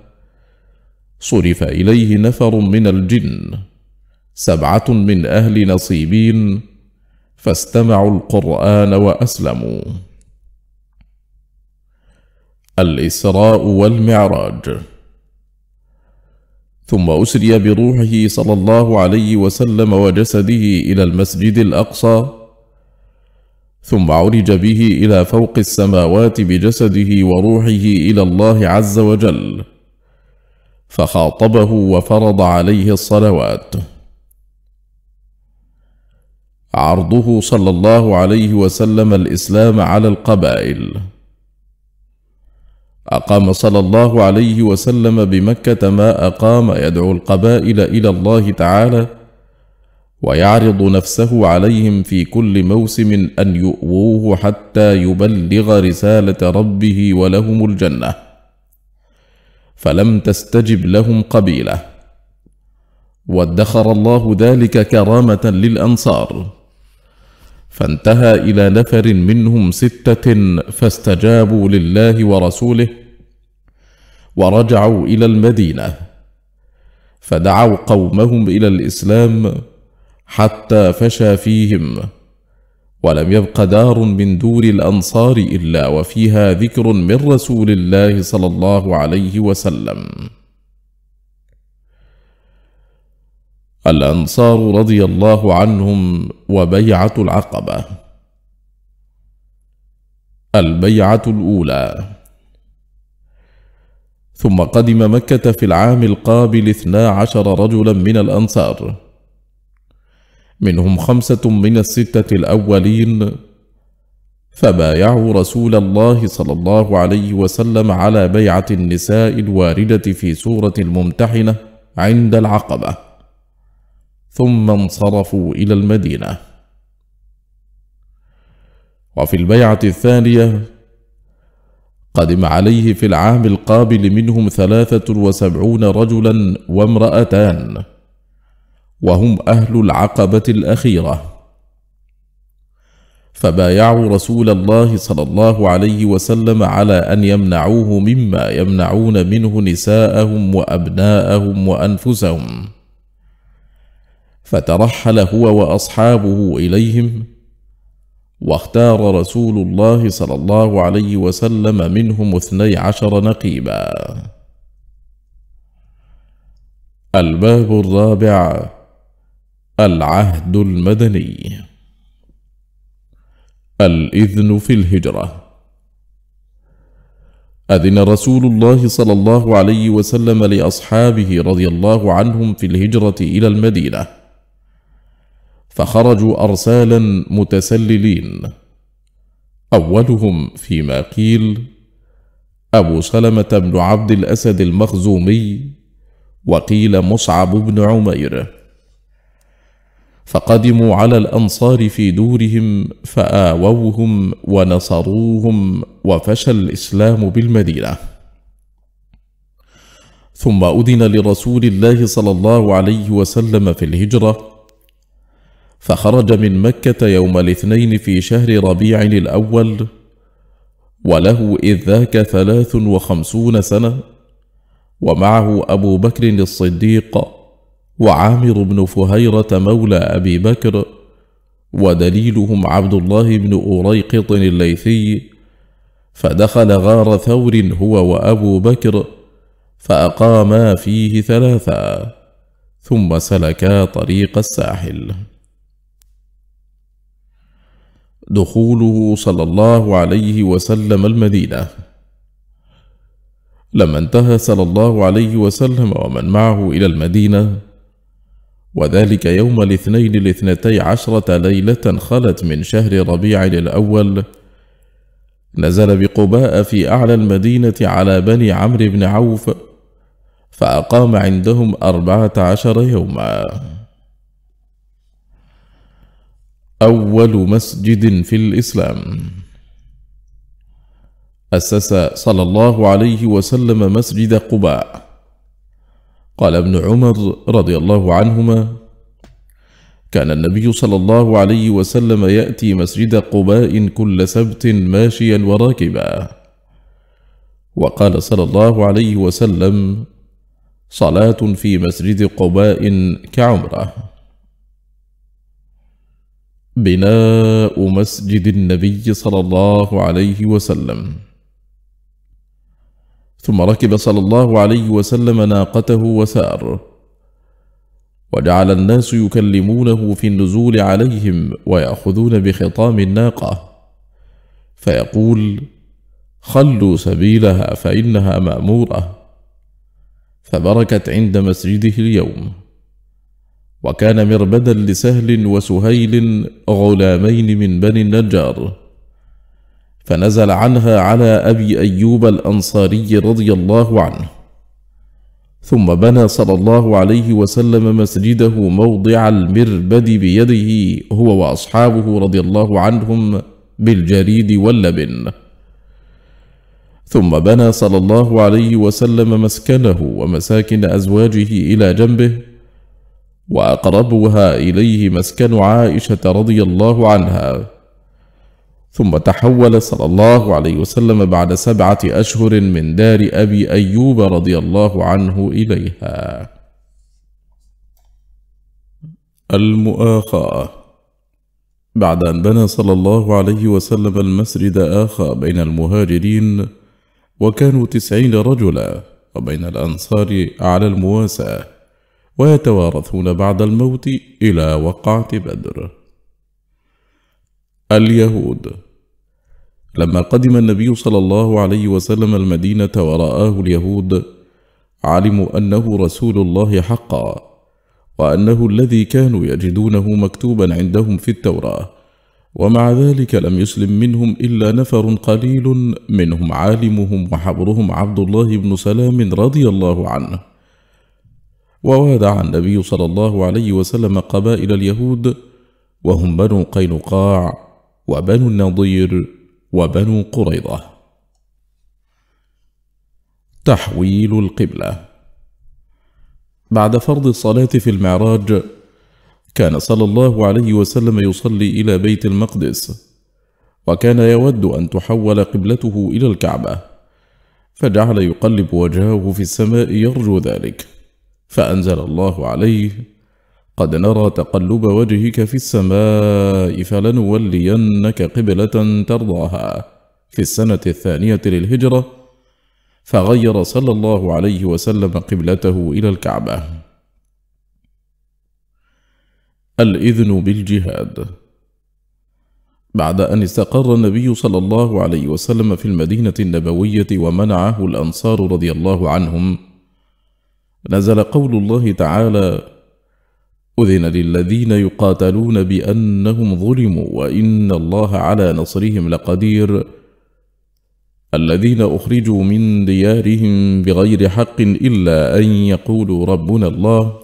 صرف إليه نفر من الجن، سبعة من أهل نصيبين، فاستمعوا القرآن وأسلموا. الإسراء والمعراج. ثم أسري بروحه صلى الله عليه وسلم وجسده إلى المسجد الأقصى، ثم عرج به إلى فوق السماوات بجسده وروحه إلى الله عز وجل، فخاطبه وفرض عليه الصلوات. عرضه صلى الله عليه وسلم الإسلام على القبائل. أقام صلى الله عليه وسلم بمكة ما أقام يدعو القبائل إلى الله تعالى، ويعرض نفسه عليهم في كل موسم أن يؤووه حتى يبلغ رسالة ربه ولهم الجنة، فلم تستجب لهم قبيلة، وادخر الله ذلك كرامة للأنصار، فانتهى إلى نفر منهم ستة فاستجابوا لله ورسوله ورجعوا إلى المدينة، فدعوا قومهم إلى الإسلام حتى فشى فيهم، ولم يبق دار من دور الأنصار إلا وفيها ذكر من رسول الله صلى الله عليه وسلم. الأنصار رضي الله عنهم وبيعة العقبة. البيعة الأولى. ثم قدم مكة في العام القابل اثنا عشر رجلا من الأنصار، منهم خمسة من الستة الأولين، فبايعوا رسول الله صلى الله عليه وسلم على بيعة النساء الواردة في سورة الممتحنة عند العقبة، ثم انصرفوا إلى المدينة. وفي البيعة الثانية قدم عليه في العام القابل منهم ثلاثة وسبعون رجلا وامرأتان، وهم أهل العقبة الأخيرة، فبايعوا رسول الله صلى الله عليه وسلم على أن يمنعوه مما يمنعون منه نساءهم وأبناءهم وأنفسهم، فترحل هو وأصحابه إليهم، واختار رسول الله صلى الله عليه وسلم منهم اثني عشر نقيبا. الباب الرابع. العهد المدني. الإذن في الهجرة. أذن رسول الله صلى الله عليه وسلم لأصحابه رضي الله عنهم في الهجرة إلى المدينة، فخرجوا أرسالا متسللين، أولهم فيما قيل أبو سلمة بن عبد الأسد المخزومي، وقيل مصعب بن عمير، فقدموا على الأنصار في دورهم فآووهم ونصروهم، وفشى الإسلام بالمدينة. ثم أذن لرسول الله صلى الله عليه وسلم في الهجرة، فخرج من مكة يوم الاثنين في شهر ربيع الأول، وله إذ ذاك ثلاث وخمسون سنة، ومعه أبو بكر الصديق وعامر بن فهيرة مولى أبي بكر، ودليلهم عبد الله بن أريقط الليثي. فدخل غار ثور هو وأبو بكر فأقاما فيه ثلاثة، ثم سلكا طريق الساحل. دخوله صلى الله عليه وسلم المدينة. لما انتهى صلى الله عليه وسلم ومن معه إلى المدينة، وذلك يوم الاثنين الاثنتي عشرة ليلة خلت من شهر ربيع الأول، نزل بقباء في أعلى المدينة على بني عمرو بن عوف فأقام عندهم أربعة عشر يوما. أول مسجد في الإسلام. أسس صلى الله عليه وسلم مسجد قباء. قال ابن عمر رضي الله عنهما: كان النبي صلى الله عليه وسلم يأتي مسجد قباء كل سبت ماشيا وراكبا. وقال صلى الله عليه وسلم: صلاة في مسجد قباء كعمرة. بناء مسجد النبي صلى الله عليه وسلم. ثم ركب صلى الله عليه وسلم ناقته وسار، وجعل الناس يكلمونه في النزول عليهم ويأخذون بخطام الناقة، فيقول: خلوا سبيلها فإنها مأمورة. فبركت عند مسجده اليوم، وكان مربدا لسهل وسهيل غلامين من بني النجار، فنزل عنها على أبي أيوب الأنصاري رضي الله عنه. ثم بنى صلى الله عليه وسلم مسجده موضع المربد بيده هو وأصحابه رضي الله عنهم بالجريد واللبن. ثم بنى صلى الله عليه وسلم مسكنه ومساكن أزواجه إلى جنبه، وأقربها إليه مسكن عائشة رضي الله عنها. ثم تحول صلى الله عليه وسلم بعد سبعة أشهر من دار أبي أيوب رضي الله عنه إليها. المؤاخاة. بعد أن بنى صلى الله عليه وسلم المسجد آخى بين المهاجرين، وكانوا تسعين رجلا، وبين الأنصار على المواساة، ويتوارثون بعد الموت إلى وقعة بدر. اليهود. لما قدم النبي صلى الله عليه وسلم المدينة ورآه اليهود، علموا أنه رسول الله حقا، وأنه الذي كانوا يجدونه مكتوبا عندهم في التوراة، ومع ذلك لم يسلم منهم إلا نفر قليل، منهم عالمهم وحبرهم عبد الله بن سلام رضي الله عنه. ووادع النبي صلى الله عليه وسلم قبائل اليهود، وهم بنو قينقاع وبنو النضير وبنو قريظة. تحويل القبلة. بعد فرض الصلاة في المعراج، كان صلى الله عليه وسلم يصلي إلى بيت المقدس، وكان يود أن تحول قبلته إلى الكعبة، فجعل يقلب وجهه في السماء يرجو ذلك، فأنزل الله عليه: قد نرى تقلب وجهك في السماء فلنولينك قبلة ترضاها في السنة الثانية للهجرة، فغير صلى الله عليه وسلم قبلته إلى الكعبة. الإذن بالجهاد. بعد أن استقر النبي صلى الله عليه وسلم في المدينة النبوية ومنعه الأنصار رضي الله عنهم، نزل قول الله تعالى: أذن للذين يقاتلون بأنهم ظلموا وإن الله على نصرهم لقدير، الذين أخرجوا من ديارهم بغير حق إلا أن يقولوا ربنا الله،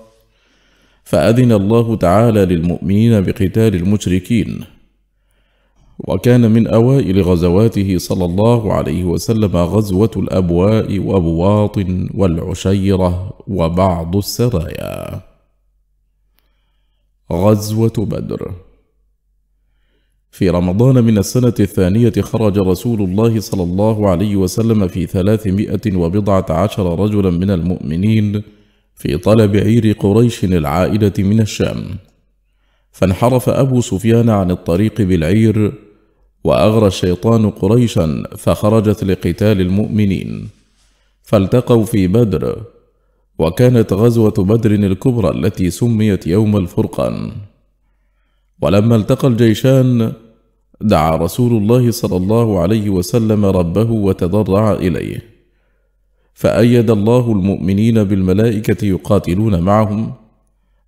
فأذن الله تعالى للمؤمنين بقتال المشركين. وكان من أوائل غزواته صلى الله عليه وسلم غزوة الأبواء وأبواط والعشيرة وبعض السرايا. غزوة بدر. في رمضان من السنة الثانية خرج رسول الله صلى الله عليه وسلم في ثلاثمائة وبضعة عشر رجلا من المؤمنين في طلب عير قريش العائدة من الشام، فانحرف أبو سفيان عن الطريق بالعير، وأغرى الشيطان قريشا فخرجت لقتال المؤمنين، فالتقوا في بدر، وكانت غزوة بدر الكبرى التي سميت يوم الفرقان. ولما التقى الجيشان دعا رسول الله صلى الله عليه وسلم ربه وتضرع إليه، فأيد الله المؤمنين بالملائكة يقاتلون معهم،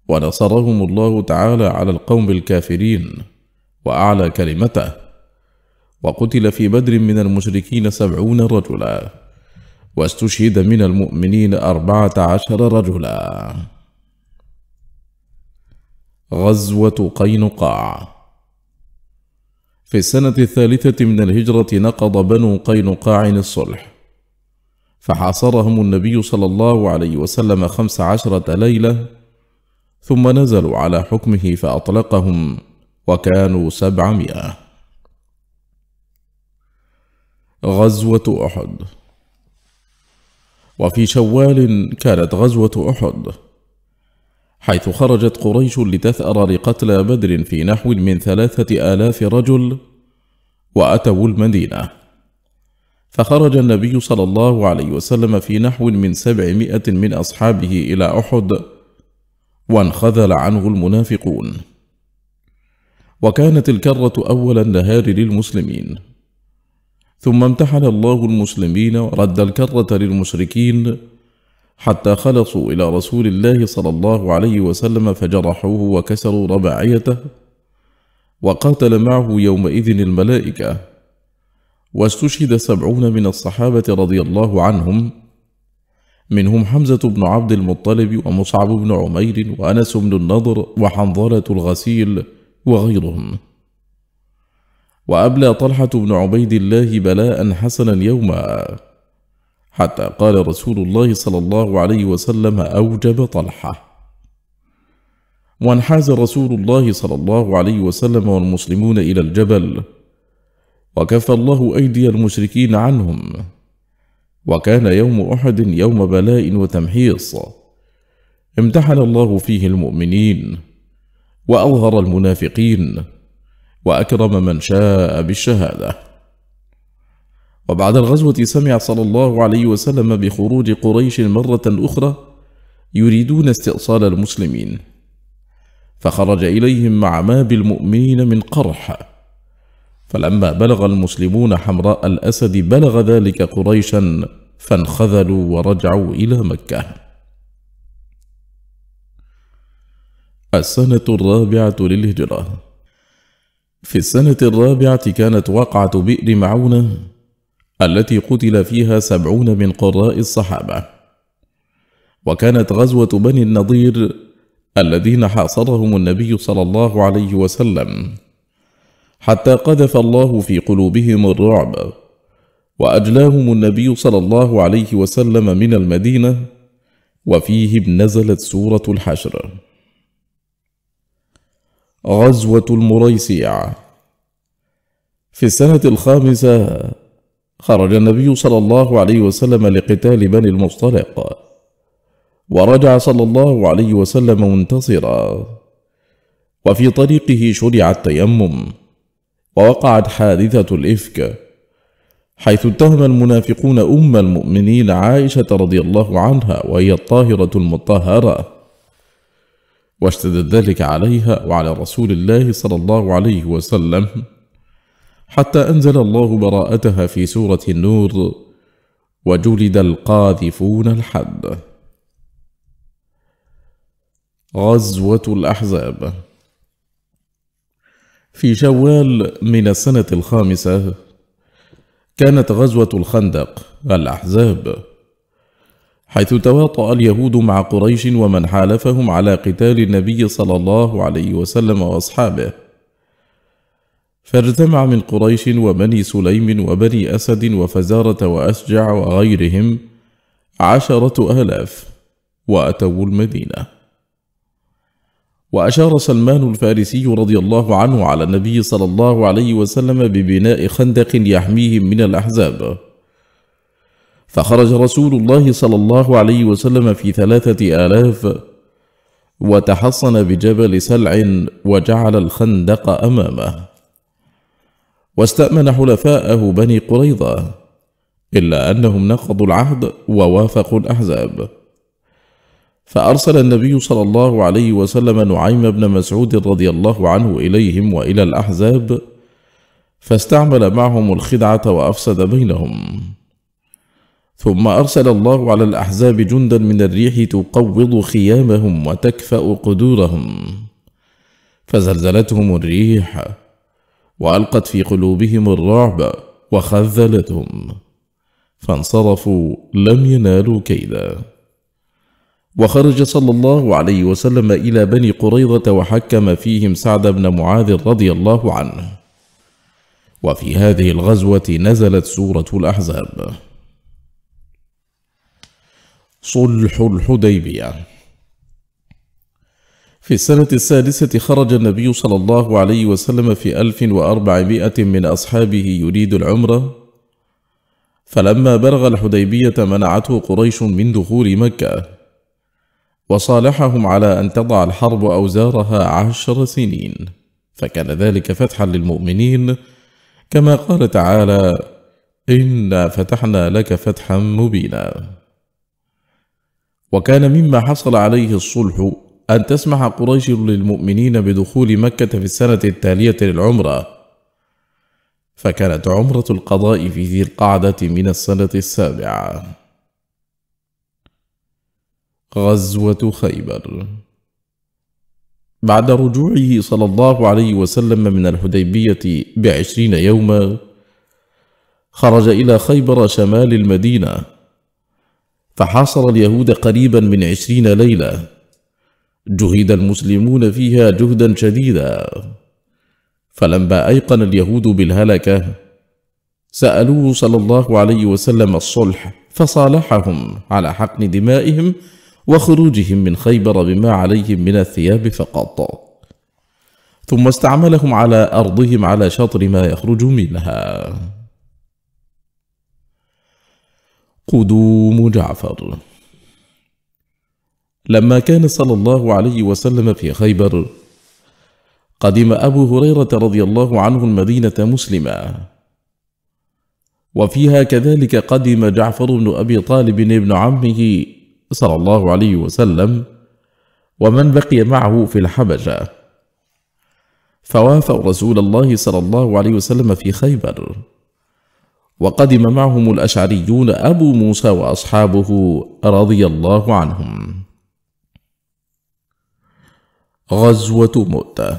ونصرهم الله تعالى على القوم الكافرين وأعلى كلمته، وقتل في بدر من المشركين سبعون رجلا، واستشهد من المؤمنين أربعة عشر رجلا. غزوة قينقاع. في السنة الثالثة من الهجرة نقض بنو قينقاع الصلح، فحاصرهم النبي صلى الله عليه وسلم خمس عشرة ليلة، ثم نزلوا على حكمه فأطلقهم، وكانوا سبعمائة. غزوة أحد. وفي شوال كانت غزوة أحد، حيث خرجت قريش لتثأر لقتلى بدر في نحو من ثلاثة آلاف رجل، وأتوا المدينة، فخرج النبي صلى الله عليه وسلم في نحو من سبعمائة من أصحابه إلى أحد، وانخذل عنه المنافقون. وكانت الكرة أول النهار للمسلمين، ثم امتحن الله المسلمين ورد الكرة للمشركين، حتى خلصوا إلى رسول الله صلى الله عليه وسلم فجرحوه وكسروا رباعيته، وقاتل معه يومئذ الملائكة، واستشهد سبعون من الصحابة رضي الله عنهم، منهم حمزة بن عبد المطلب ومصعب بن عمير وأنس بن النضر وحنظلة الغسيل وغيرهم. وأبلى طلحة بن عبيد الله بلاء حسنا يوما، حتى قال رسول الله صلى الله عليه وسلم: أوجب طلحة. وانحاز رسول الله صلى الله عليه وسلم والمسلمون إلى الجبل، وكفى الله أيدي المشركين عنهم، وكان يوم أحد يوم بلاء وتمحيص، امتحن الله فيه المؤمنين، وأظهر المنافقين، وأكرم من شاء بالشهادة. وبعد الغزوة سمع صلى الله عليه وسلم بخروج قريش مرة أخرى يريدون استئصال المسلمين، فخرج إليهم مع ما بالمؤمنين من قرح، فلما بلغ المسلمون حمراء الأسد بلغ ذلك قريشا، فانخذلوا ورجعوا إلى مكة. السنة الرابعة للهجرة. في السنة الرابعة كانت وقعة بئر معونة التي قتل فيها سبعون من قراء الصحابة، وكانت غزوة بني النضير الذين حاصرهم النبي صلى الله عليه وسلم، حتى قذف الله في قلوبهم الرعب، وأجلاهم النبي صلى الله عليه وسلم من المدينة، وفيهم نزلت سورة الحشر. غزوة المريسيع. في السنة الخامسة خرج النبي صلى الله عليه وسلم لقتال بني المصطلق، ورجع صلى الله عليه وسلم منتصرا، وفي طريقه شرع التيمم، ووقعت حادثة الإفك، حيث اتهم المنافقون أم المؤمنين عائشة رضي الله عنها وهي الطاهرة المطهرة، واشتد ذلك عليها وعلى رسول الله صلى الله عليه وسلم، حتى أنزل الله براءتها في سورة النور: وجلد القاذفون الحد. غزوة الأحزاب. في شوال من السنة الخامسة كانت غزوة الخندق الأحزاب، حيث تواطأ اليهود مع قريش ومن حالفهم على قتال النبي صلى الله عليه وسلم وأصحابه، فاجتمع من قريش وبني سليم وبني أسد وفزارة وأشجع وغيرهم عشرة آلاف، وأتوا المدينة. وأشار سلمان الفارسي رضي الله عنه على النبي صلى الله عليه وسلم ببناء خندق يحميهم من الأحزاب. فخرج رسول الله صلى الله عليه وسلم في ثلاثة آلاف وتحصن بجبل سلع وجعل الخندق أمامه، واستأمن حلفاءه بني قريظة، إلا أنهم نقضوا العهد ووافقوا الأحزاب. فأرسل النبي صلى الله عليه وسلم نعيم بن مسعود رضي الله عنه إليهم وإلى الأحزاب، فاستعمل معهم الخدعة وأفسد بينهم. ثم أرسل الله على الأحزاب جندا من الريح تقوض خيامهم وتكفأ قدورهم، فزلزلتهم الريح وألقت في قلوبهم الرعب وخذلتهم، فانصرفوا لم ينالوا كيدا. وخرج صلى الله عليه وسلم إلى بني قريظة وحكم فيهم سعد بن معاذ رضي الله عنه. وفي هذه الغزوة نزلت سورة الأحزاب. صلح الحديبية. في السنة السادسة خرج النبي صلى الله عليه وسلم في ألف وأربعمائة من أصحابه يريد العمرة، فلما بلغ الحديبية منعته قريش من دخول مكة، وصالحهم على أن تضع الحرب أوزارها عشر سنين، فكان ذلك فتحا للمؤمنين، كما قال تعالى: إنا فتحنا لك فتحا مبينا. وكان مما حصل عليه الصلح أن تسمح قريش للمؤمنين بدخول مكة في السنة التالية للعمرة، فكانت عمرة القضاء في ذي القعدة من السنة السابعة. غزوة خيبر. بعد رجوعه صلى الله عليه وسلم من الحديبية بعشرين يوما، خرج إلى خيبر شمال المدينة، فحاصر اليهود قريبا من عشرين ليلة، جهد المسلمون فيها جهدا شديدا. فلما أيقن اليهود بالهلكة سألوه صلى الله عليه وسلم الصلح، فصالحهم على حقن دمائهم وخروجهم من خيبر بما عليهم من الثياب فقط، ثم استعملهم على أرضهم على شطر ما يخرج منها. قدوم جعفر. لما كان صلى الله عليه وسلم في خيبر، قدم أبو هريرة رضي الله عنه المدينة مسلما، وفيها كذلك قدم جعفر بن أبي طالب ابن عمه صلى الله عليه وسلم ومن بقي معه في الحبشة، فوافوا رسول الله صلى الله عليه وسلم في خيبر. وقدم معهم الأشعريون أبو موسى وأصحابه رضي الله عنهم. غزوة مؤتة.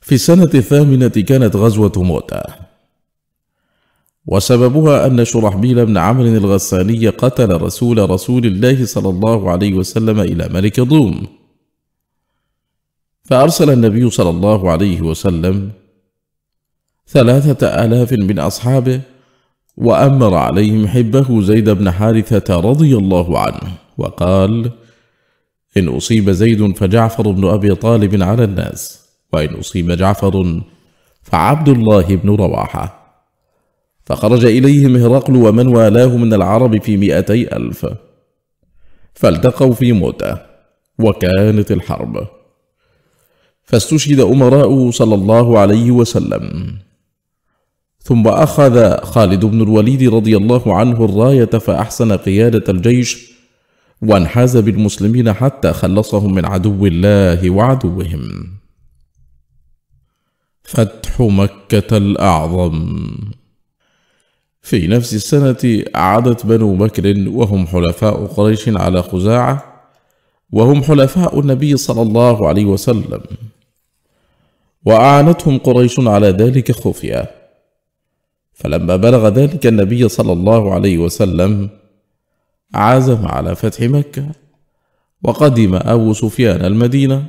في السنة الثامنة كانت غزوة مؤتة، وسببها أن شرحبيل بن عمرو الغساني قتل رسول رسول الله صلى الله عليه وسلم إلى ملك الروم، فأرسل النبي صلى الله عليه وسلم ثلاثة آلاف من أصحابه، وأمر عليهم حبه زيد بن حارثة رضي الله عنه، وقال: إن أصيب زيد فجعفر بن أبي طالب على الناس، وإن أصيب جعفر فعبد الله بن رواحة. فخرج إليهم هرقل ومن والاه من العرب في مئتي ألف، فالتقوا في موتة، وكانت الحرب. فاستشهد أمراء صلى الله عليه وسلم، ثم أخذ خالد بن الوليد رضي الله عنه الراية فأحسن قيادة الجيش، وانحاز بالمسلمين حتى خلصهم من عدو الله وعدوهم. فتح مكة الأعظم. في نفس السنة عادت بنو بكر وهم حلفاء قريش على خزاعة، وهم حلفاء النبي صلى الله عليه وسلم، وأعانتهم قريش على ذلك خفية. فلما بلغ ذلك النبي صلى الله عليه وسلم عزم على فتح مكة، وقدم أبو سفيان المدينة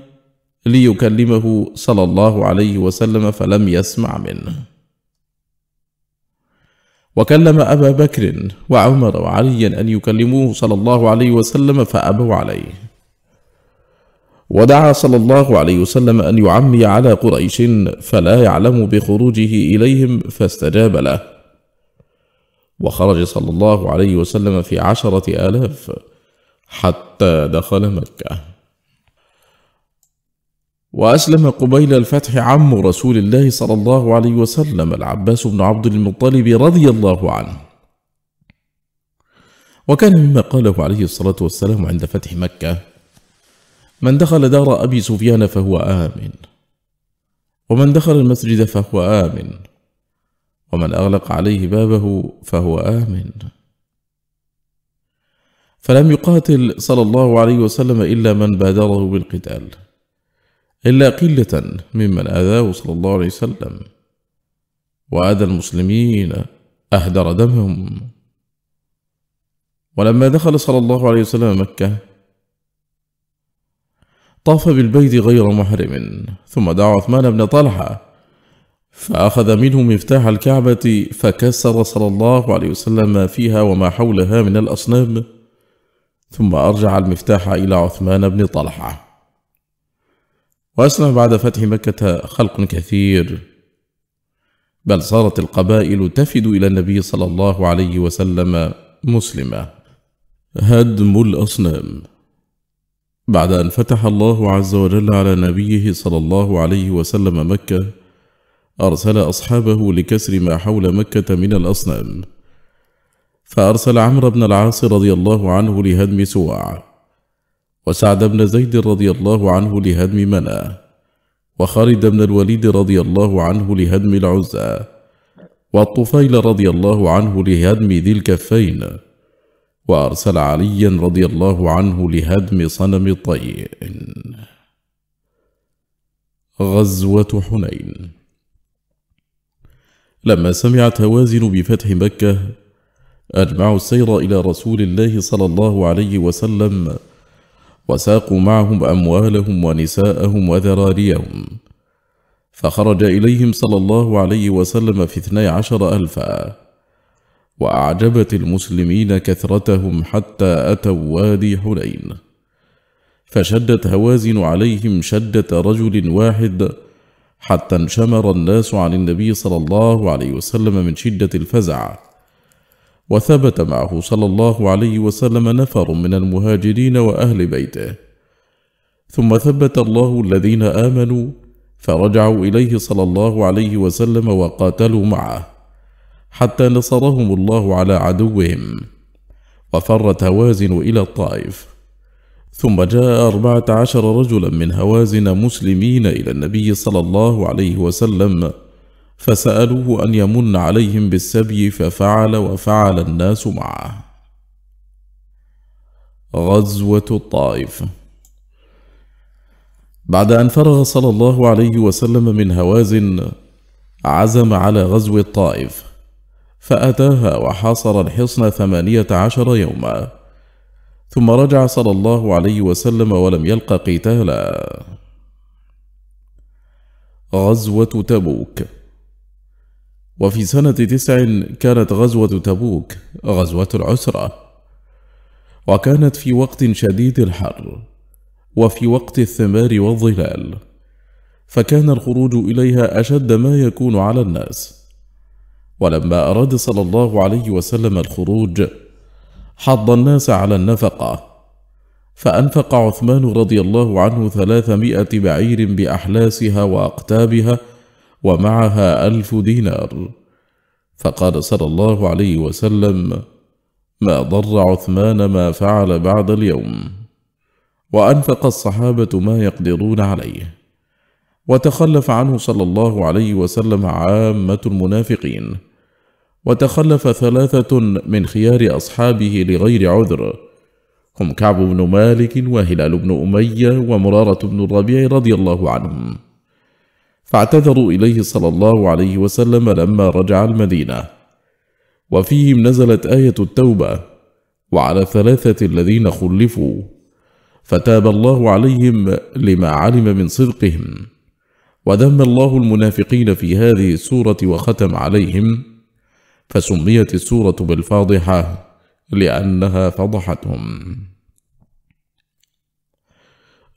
ليكلمه صلى الله عليه وسلم فلم يسمع منه، وكلم أبا بكر وعمر وعليا أن يكلموه صلى الله عليه وسلم فأبوا عليه، ودعا صلى الله عليه وسلم أن يعمي على قريش فلا يعلم بخروجه إليهم فاستجاب له، وخرج صلى الله عليه وسلم في عشرة آلاف حتى دخل مكة. وأسلم قبيل الفتح عم رسول الله صلى الله عليه وسلم العباس بن عبد المطلب رضي الله عنه، وكان مما قاله عليه الصلاة والسلام عند فتح مكة: من دخل دار أبي سفيان فهو آمن، ومن دخل المسجد فهو آمن، ومن أغلق عليه بابه فهو آمن. فلم يقاتل صلى الله عليه وسلم إلا من بادره بالقتال، إلا قلة ممن آذاه صلى الله عليه وسلم، وآذى المسلمين أهدر دمهم. ولما دخل صلى الله عليه وسلم مكة طاف بالبيت غير محرم، ثم دعا عثمان بن طلحة فأخذ منه مفتاح الكعبة فكسر صلى الله عليه وسلم ما فيها وما حولها من الأصنام، ثم أرجع المفتاح إلى عثمان بن طلحة. وأسلم بعد فتح مكة خلق كثير، بل صارت القبائل تفد إلى النبي صلى الله عليه وسلم مسلمة. هدم الأصنام. بعد أن فتح الله عز وجل على نبيه صلى الله عليه وسلم مكة، أرسل أصحابه لكسر ما حول مكة من الأصنام، فأرسل عمرو بن العاص رضي الله عنه لهدم سواع، وسعد بن زيد رضي الله عنه لهدم منى، وخالد بن الوليد رضي الله عنه لهدم العزى، والطفيل رضي الله عنه لهدم ذي الكفين، وأرسل عليا رضي الله عنه لهدم صنم طيء. غزوة حنين. لما سمعت هوازن بفتح مكة أجمعوا السير إلى رسول الله صلى الله عليه وسلم، وساقوا معهم أموالهم ونساءهم وذراريهم، فخرج إليهم صلى الله عليه وسلم في اثني عشر ألفا، وأعجبت المسلمين كثرتهم حتى أتوا وادي حنين، فشدت هوازن عليهم شدة رجل واحد حتى انشمر الناس عن النبي صلى الله عليه وسلم من شدة الفزع. وثبت معه صلى الله عليه وسلم نفر من المهاجرين وأهل بيته، ثم ثبت الله الذين آمنوا فرجعوا إليه صلى الله عليه وسلم وقاتلوا معه حتى نصرهم الله على عدوهم. وفرت هوازن إلى الطائف، ثم جاء أربعة عشر رجلا من هوازن مسلمين إلى النبي صلى الله عليه وسلم فسألوه أن يمن عليهم بالسبي، ففعل وفعل الناس معه. غزوة الطائف. بعد أن فرغ صلى الله عليه وسلم من هوازن عزم على غزو الطائف، فأتاها وحاصر الحصن ثمانية عشر يوما، ثم رجع صلى الله عليه وسلم ولم يلق قتالا. غزوة تبوك. وفي سنة تسع كانت غزوة تبوك غزوة العسرة، وكانت في وقت شديد الحر وفي وقت الثمار والظلال، فكان الخروج إليها أشد ما يكون على الناس. ولما أراد صلى الله عليه وسلم الخروج حض الناس على النفقة، فأنفق عثمان رضي الله عنه ثلاثمائة بعير بأحلاسها وأقتابها، ومعها ألف دينار، فقال صلى الله عليه وسلم: ما ضر عثمان ما فعل بعد اليوم. وأنفق الصحابة ما يقدرون عليه، وتخلف عنه صلى الله عليه وسلم عامة المنافقين، وتخلف ثلاثة من خيار أصحابه لغير عذر، هم كعب بن مالك وهلال بن أمية ومرارة بن الربيع رضي الله عنهم، فاعتذروا إليه صلى الله عليه وسلم لما رجع المدينة. وفيهم نزلت آية التوبة وعلى الثلاثة الذين خلفوا، فتاب الله عليهم لما علم من صدقهم، وذم الله المنافقين في هذه السورة وختم عليهم، فسميت السورة بالفاضحة لأنها فضحتهم.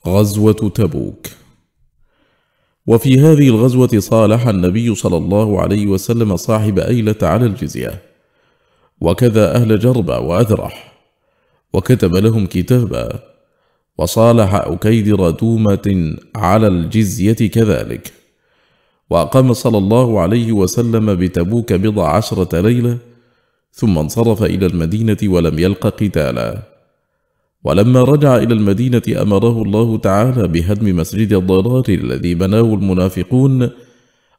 غزوة تبوك. وفي هذه الغزوة صالح النبي صلى الله عليه وسلم صاحب أيلة على الجزية، وكذا أهل جربة وأذرح، وكتب لهم كتابا، وصالح أكيدر تومة على الجزية كذلك. وأقام صلى الله عليه وسلم بتبوك بضع عشرة ليلة، ثم انصرف إلى المدينة ولم يلق قتالا. ولما رجع إلى المدينة أمره الله تعالى بهدم مسجد الضرار الذي بناه المنافقون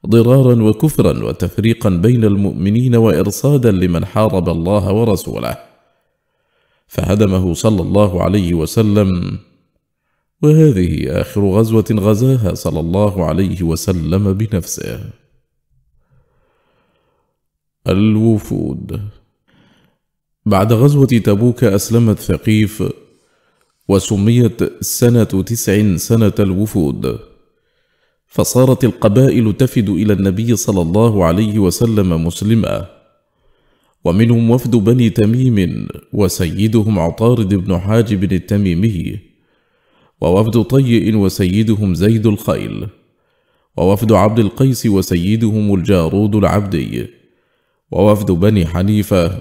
ضرارا وكفرا وتفريقا بين المؤمنين وإرصادا لمن حارب الله ورسوله، فهدمه صلى الله عليه وسلم. وهذه آخر غزوة غزاها صلى الله عليه وسلم بنفسه. الوفود. بعد غزوة تبوك أسلمت ثقيف، وسميت سنة تسع سنة الوفود، فصارت القبائل تفد إلى النبي صلى الله عليه وسلم مسلمة، ومنهم وفد بني تميم وسيدهم عطارد بن حاجب التميمي، ووفد طيء وسيدهم زيد الخيل، ووفد عبد القيس وسيدهم الجارود العبدي، ووفد بني حنيفة،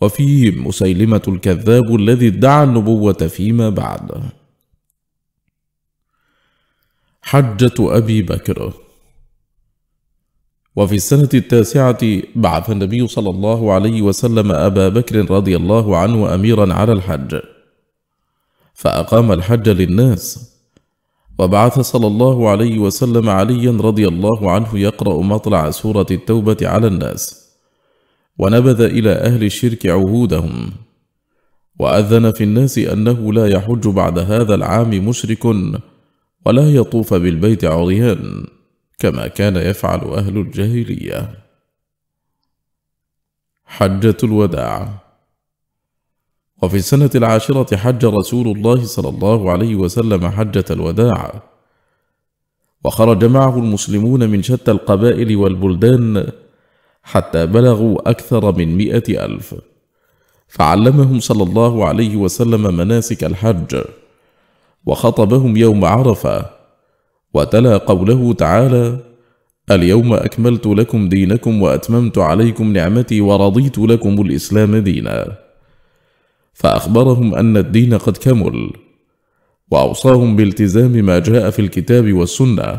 وفيهم مسيلمة الكذاب الذي ادعى النبوة فيما بعد. حجة أبي بكر. وفي السنة التاسعة بعث النبي صلى الله عليه وسلم أبا بكر رضي الله عنه أميرا على الحج، فأقام الحج للناس. وبعث صلى الله عليه وسلم عليا رضي الله عنه يقرأ مطلع سورة التوبة على الناس، ونبذ إلى أهل الشرك عهودهم، وأذن في الناس أنه لا يحج بعد هذا العام مشرك، ولا يطوف بالبيت عريان كما كان يفعل أهل الجاهلية. حجة الوداع. وفي السنة العاشرة حج رسول الله صلى الله عليه وسلم حجة الوداع، وخرج معه المسلمون من شتى القبائل والبلدان حتى بلغوا أكثر من مئة ألف، فعلمهم صلى الله عليه وسلم مناسك الحج، وخطبهم يوم عرفة، وتلا قوله تعالى: اليوم أكملت لكم دينكم وأتممت عليكم نعمتي ورضيت لكم الإسلام دينا، فأخبرهم أن الدين قد كمل، وأوصاهم بالتزام ما جاء في الكتاب والسنة،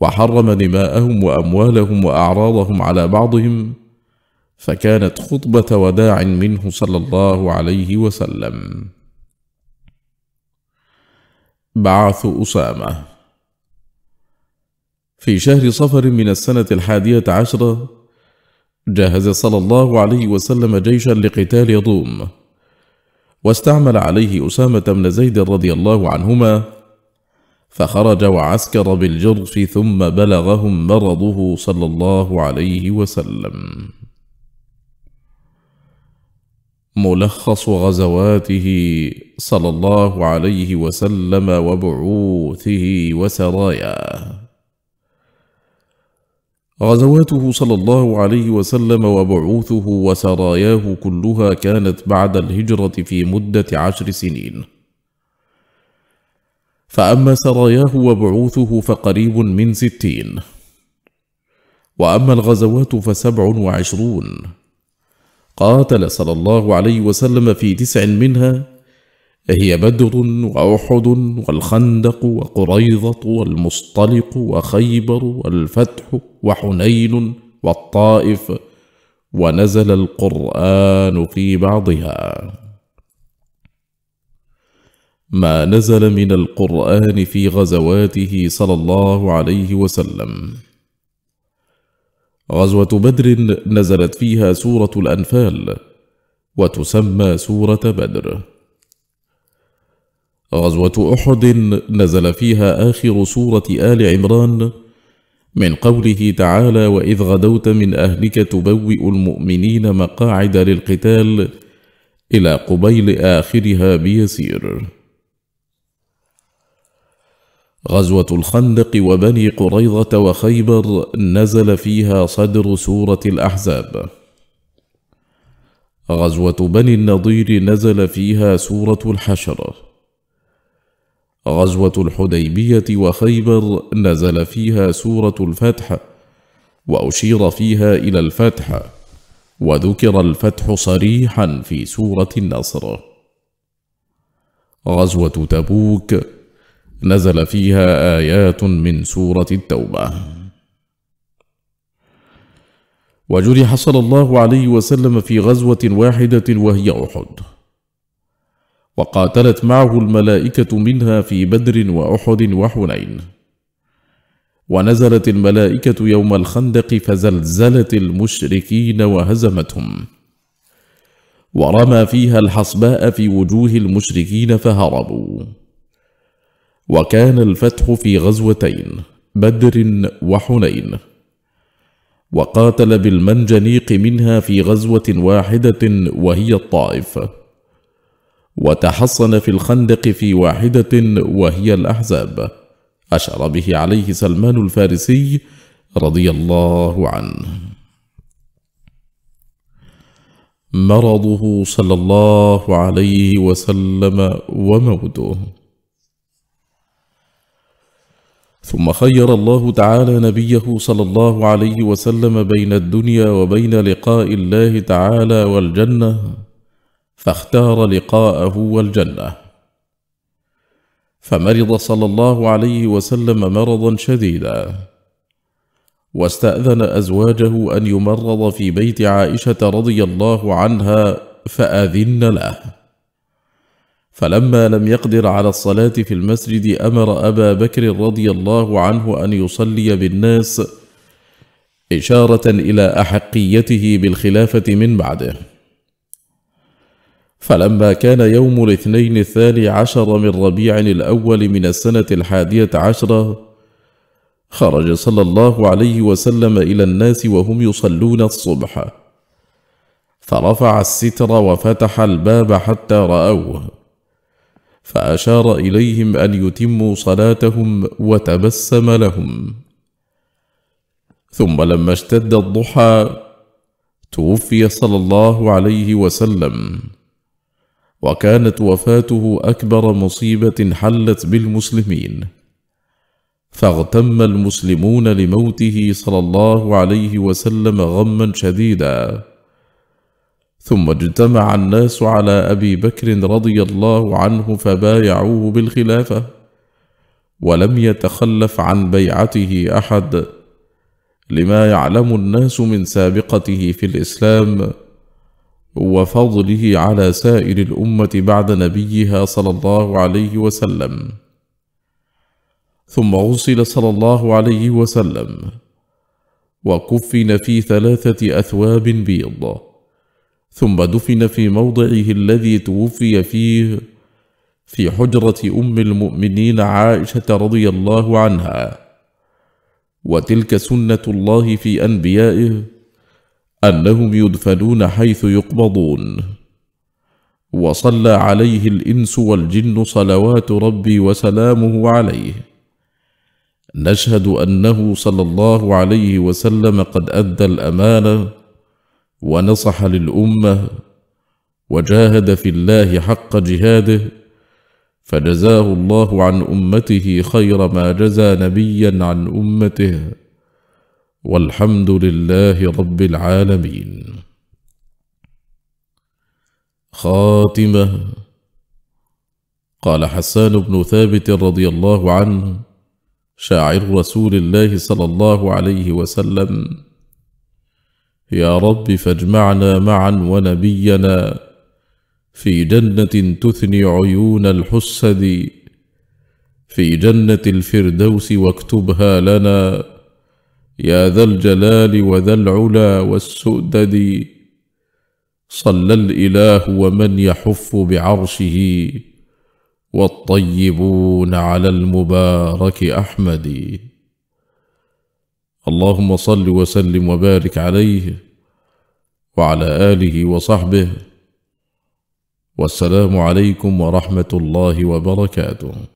وحرم دماءهم وأموالهم وأعراضهم على بعضهم، فكانت خطبة وداع منه صلى الله عليه وسلم. بعث أسامة. في شهر صفر من السنة الحادية عشرة جهز صلى الله عليه وسلم جيشا لقتال يضم، واستعمل عليه أسامة بن زيد رضي الله عنهما، فخرج وعسكر بالجرف، ثم بلغهم مرضه صلى الله عليه وسلم. ملخص غزواته صلى الله عليه وسلم وبعوثه وسراياه. غزواته صلى الله عليه وسلم وبعوثه وسراياه كلها كانت بعد الهجرة في مدة عشر سنين. فأما سراياه وبعوثه فقريب من ستين، وأما الغزوات فسبع وعشرون. قاتل صلى الله عليه وسلم في تسع منها، هي بدر وأحد والخندق وقريظة والمصطلق وخيبر والفتح وحنين والطائف، ونزل القرآن في بعضها. ما نزل من القرآن في غزواته صلى الله عليه وسلم. غزوة بدر نزلت فيها سورة الأنفال، وتسمى سورة بدر. غزوة أحد نزل فيها آخر سورة آل عمران، من قوله تعالى: وإذ غدوت من أهلك تبوئ المؤمنين مقاعد للقتال، إلى قبيل آخرها بيسير. غزوة الخندق وبني قريظة وخيبر نزل فيها صدر سورة الأحزاب. غزوة بني النضير نزل فيها سورة الحشر. غزوة الحديبية وخيبر نزل فيها سورة الفتح، وأشير فيها إلى الفتح، وذكر الفتح صريحا في سورة النصر. غزوة تبوك نزل فيها آيات من سورة التوبة. وجرح صلى الله عليه وسلم في غزوة واحدة وهي أحد، وقاتلت معه الملائكة منها في بدر وأحد وحنين، ونزلت الملائكة يوم الخندق فزلزلت المشركين وهزمتهم، ورمى فيها الحصباء في وجوه المشركين فهربوا. وكان الفتح في غزوتين، بدر وحنين، وقاتل بالمنجنيق منها في غزوة واحدة وهي الطائف، وتحصن في الخندق في واحدة وهي الأحزاب، أشار به عليه سلمان الفارسي رضي الله عنه. مرضه صلى الله عليه وسلم وموته. ثم خير الله تعالى نبيه صلى الله عليه وسلم بين الدنيا وبين لقاء الله تعالى والجنة، فاختار لقاءه والجنة. فمرض صلى الله عليه وسلم مرضا شديدا، واستأذن أزواجه أن يمرض في بيت عائشة رضي الله عنها فأذن له، فلما لم يقدر على الصلاة في المسجد أمر أبا بكر رضي الله عنه أن يصلي بالناس، إشارة إلى أحقيته بالخلافة من بعده. فلما كان يوم الاثنين الثاني عشر من ربيع الأول من السنة الحادية عشرة، خرج صلى الله عليه وسلم إلى الناس وهم يصلون الصبح، فرفع الستر وفتح الباب حتى رأوه، فأشار إليهم أن يتموا صلاتهم وتبسم لهم. ثم لما اشتد الضحى توفي صلى الله عليه وسلم، وكانت وفاته أكبر مصيبة حلت بالمسلمين، فاغتم المسلمون لموته صلى الله عليه وسلم غما شديدا. ثم اجتمع الناس على أبي بكر رضي الله عنه فبايعوه بالخلافة، ولم يتخلف عن بيعته أحد، لما يعلم الناس من سابقته في الإسلام وفضله على سائر الأمة بعد نبيها صلى الله عليه وسلم. ثم غسل صلى الله عليه وسلم، وكفن في ثلاثة أثواب بيض، ثم دفن في موضعه الذي توفي فيه في حجرة أم المؤمنين عائشة رضي الله عنها. وتلك سنة الله في أنبيائه، أنهم يدفنون حيث يقبضون. وصلى عليه الإنس والجن صلوات ربي وسلامه عليه. نشهد أنه صلى الله عليه وسلم قد أدى الأمانة، ونصح للأمة، وجاهد في الله حق جهاده، فجزاه الله عن أمته خير ما جزى نبيا عن أمته، والحمد لله رب العالمين. خاتمة. قال حسان بن ثابت رضي الله عنه شاعر رسول الله صلى الله عليه وسلم: يا رب فاجمعنا معا ونبينا في جنة تثني عيون الحسد، في جنة الفردوس واكتبها لنا يا ذا الجلال وذا العلا والسؤدد. صلى الإله ومن يحف بعرشه، والطيبون على المبارك أحمد. اللهم صل وسلم وبارك عليه وعلى آله وصحبه، والسلام عليكم ورحمة الله وبركاته.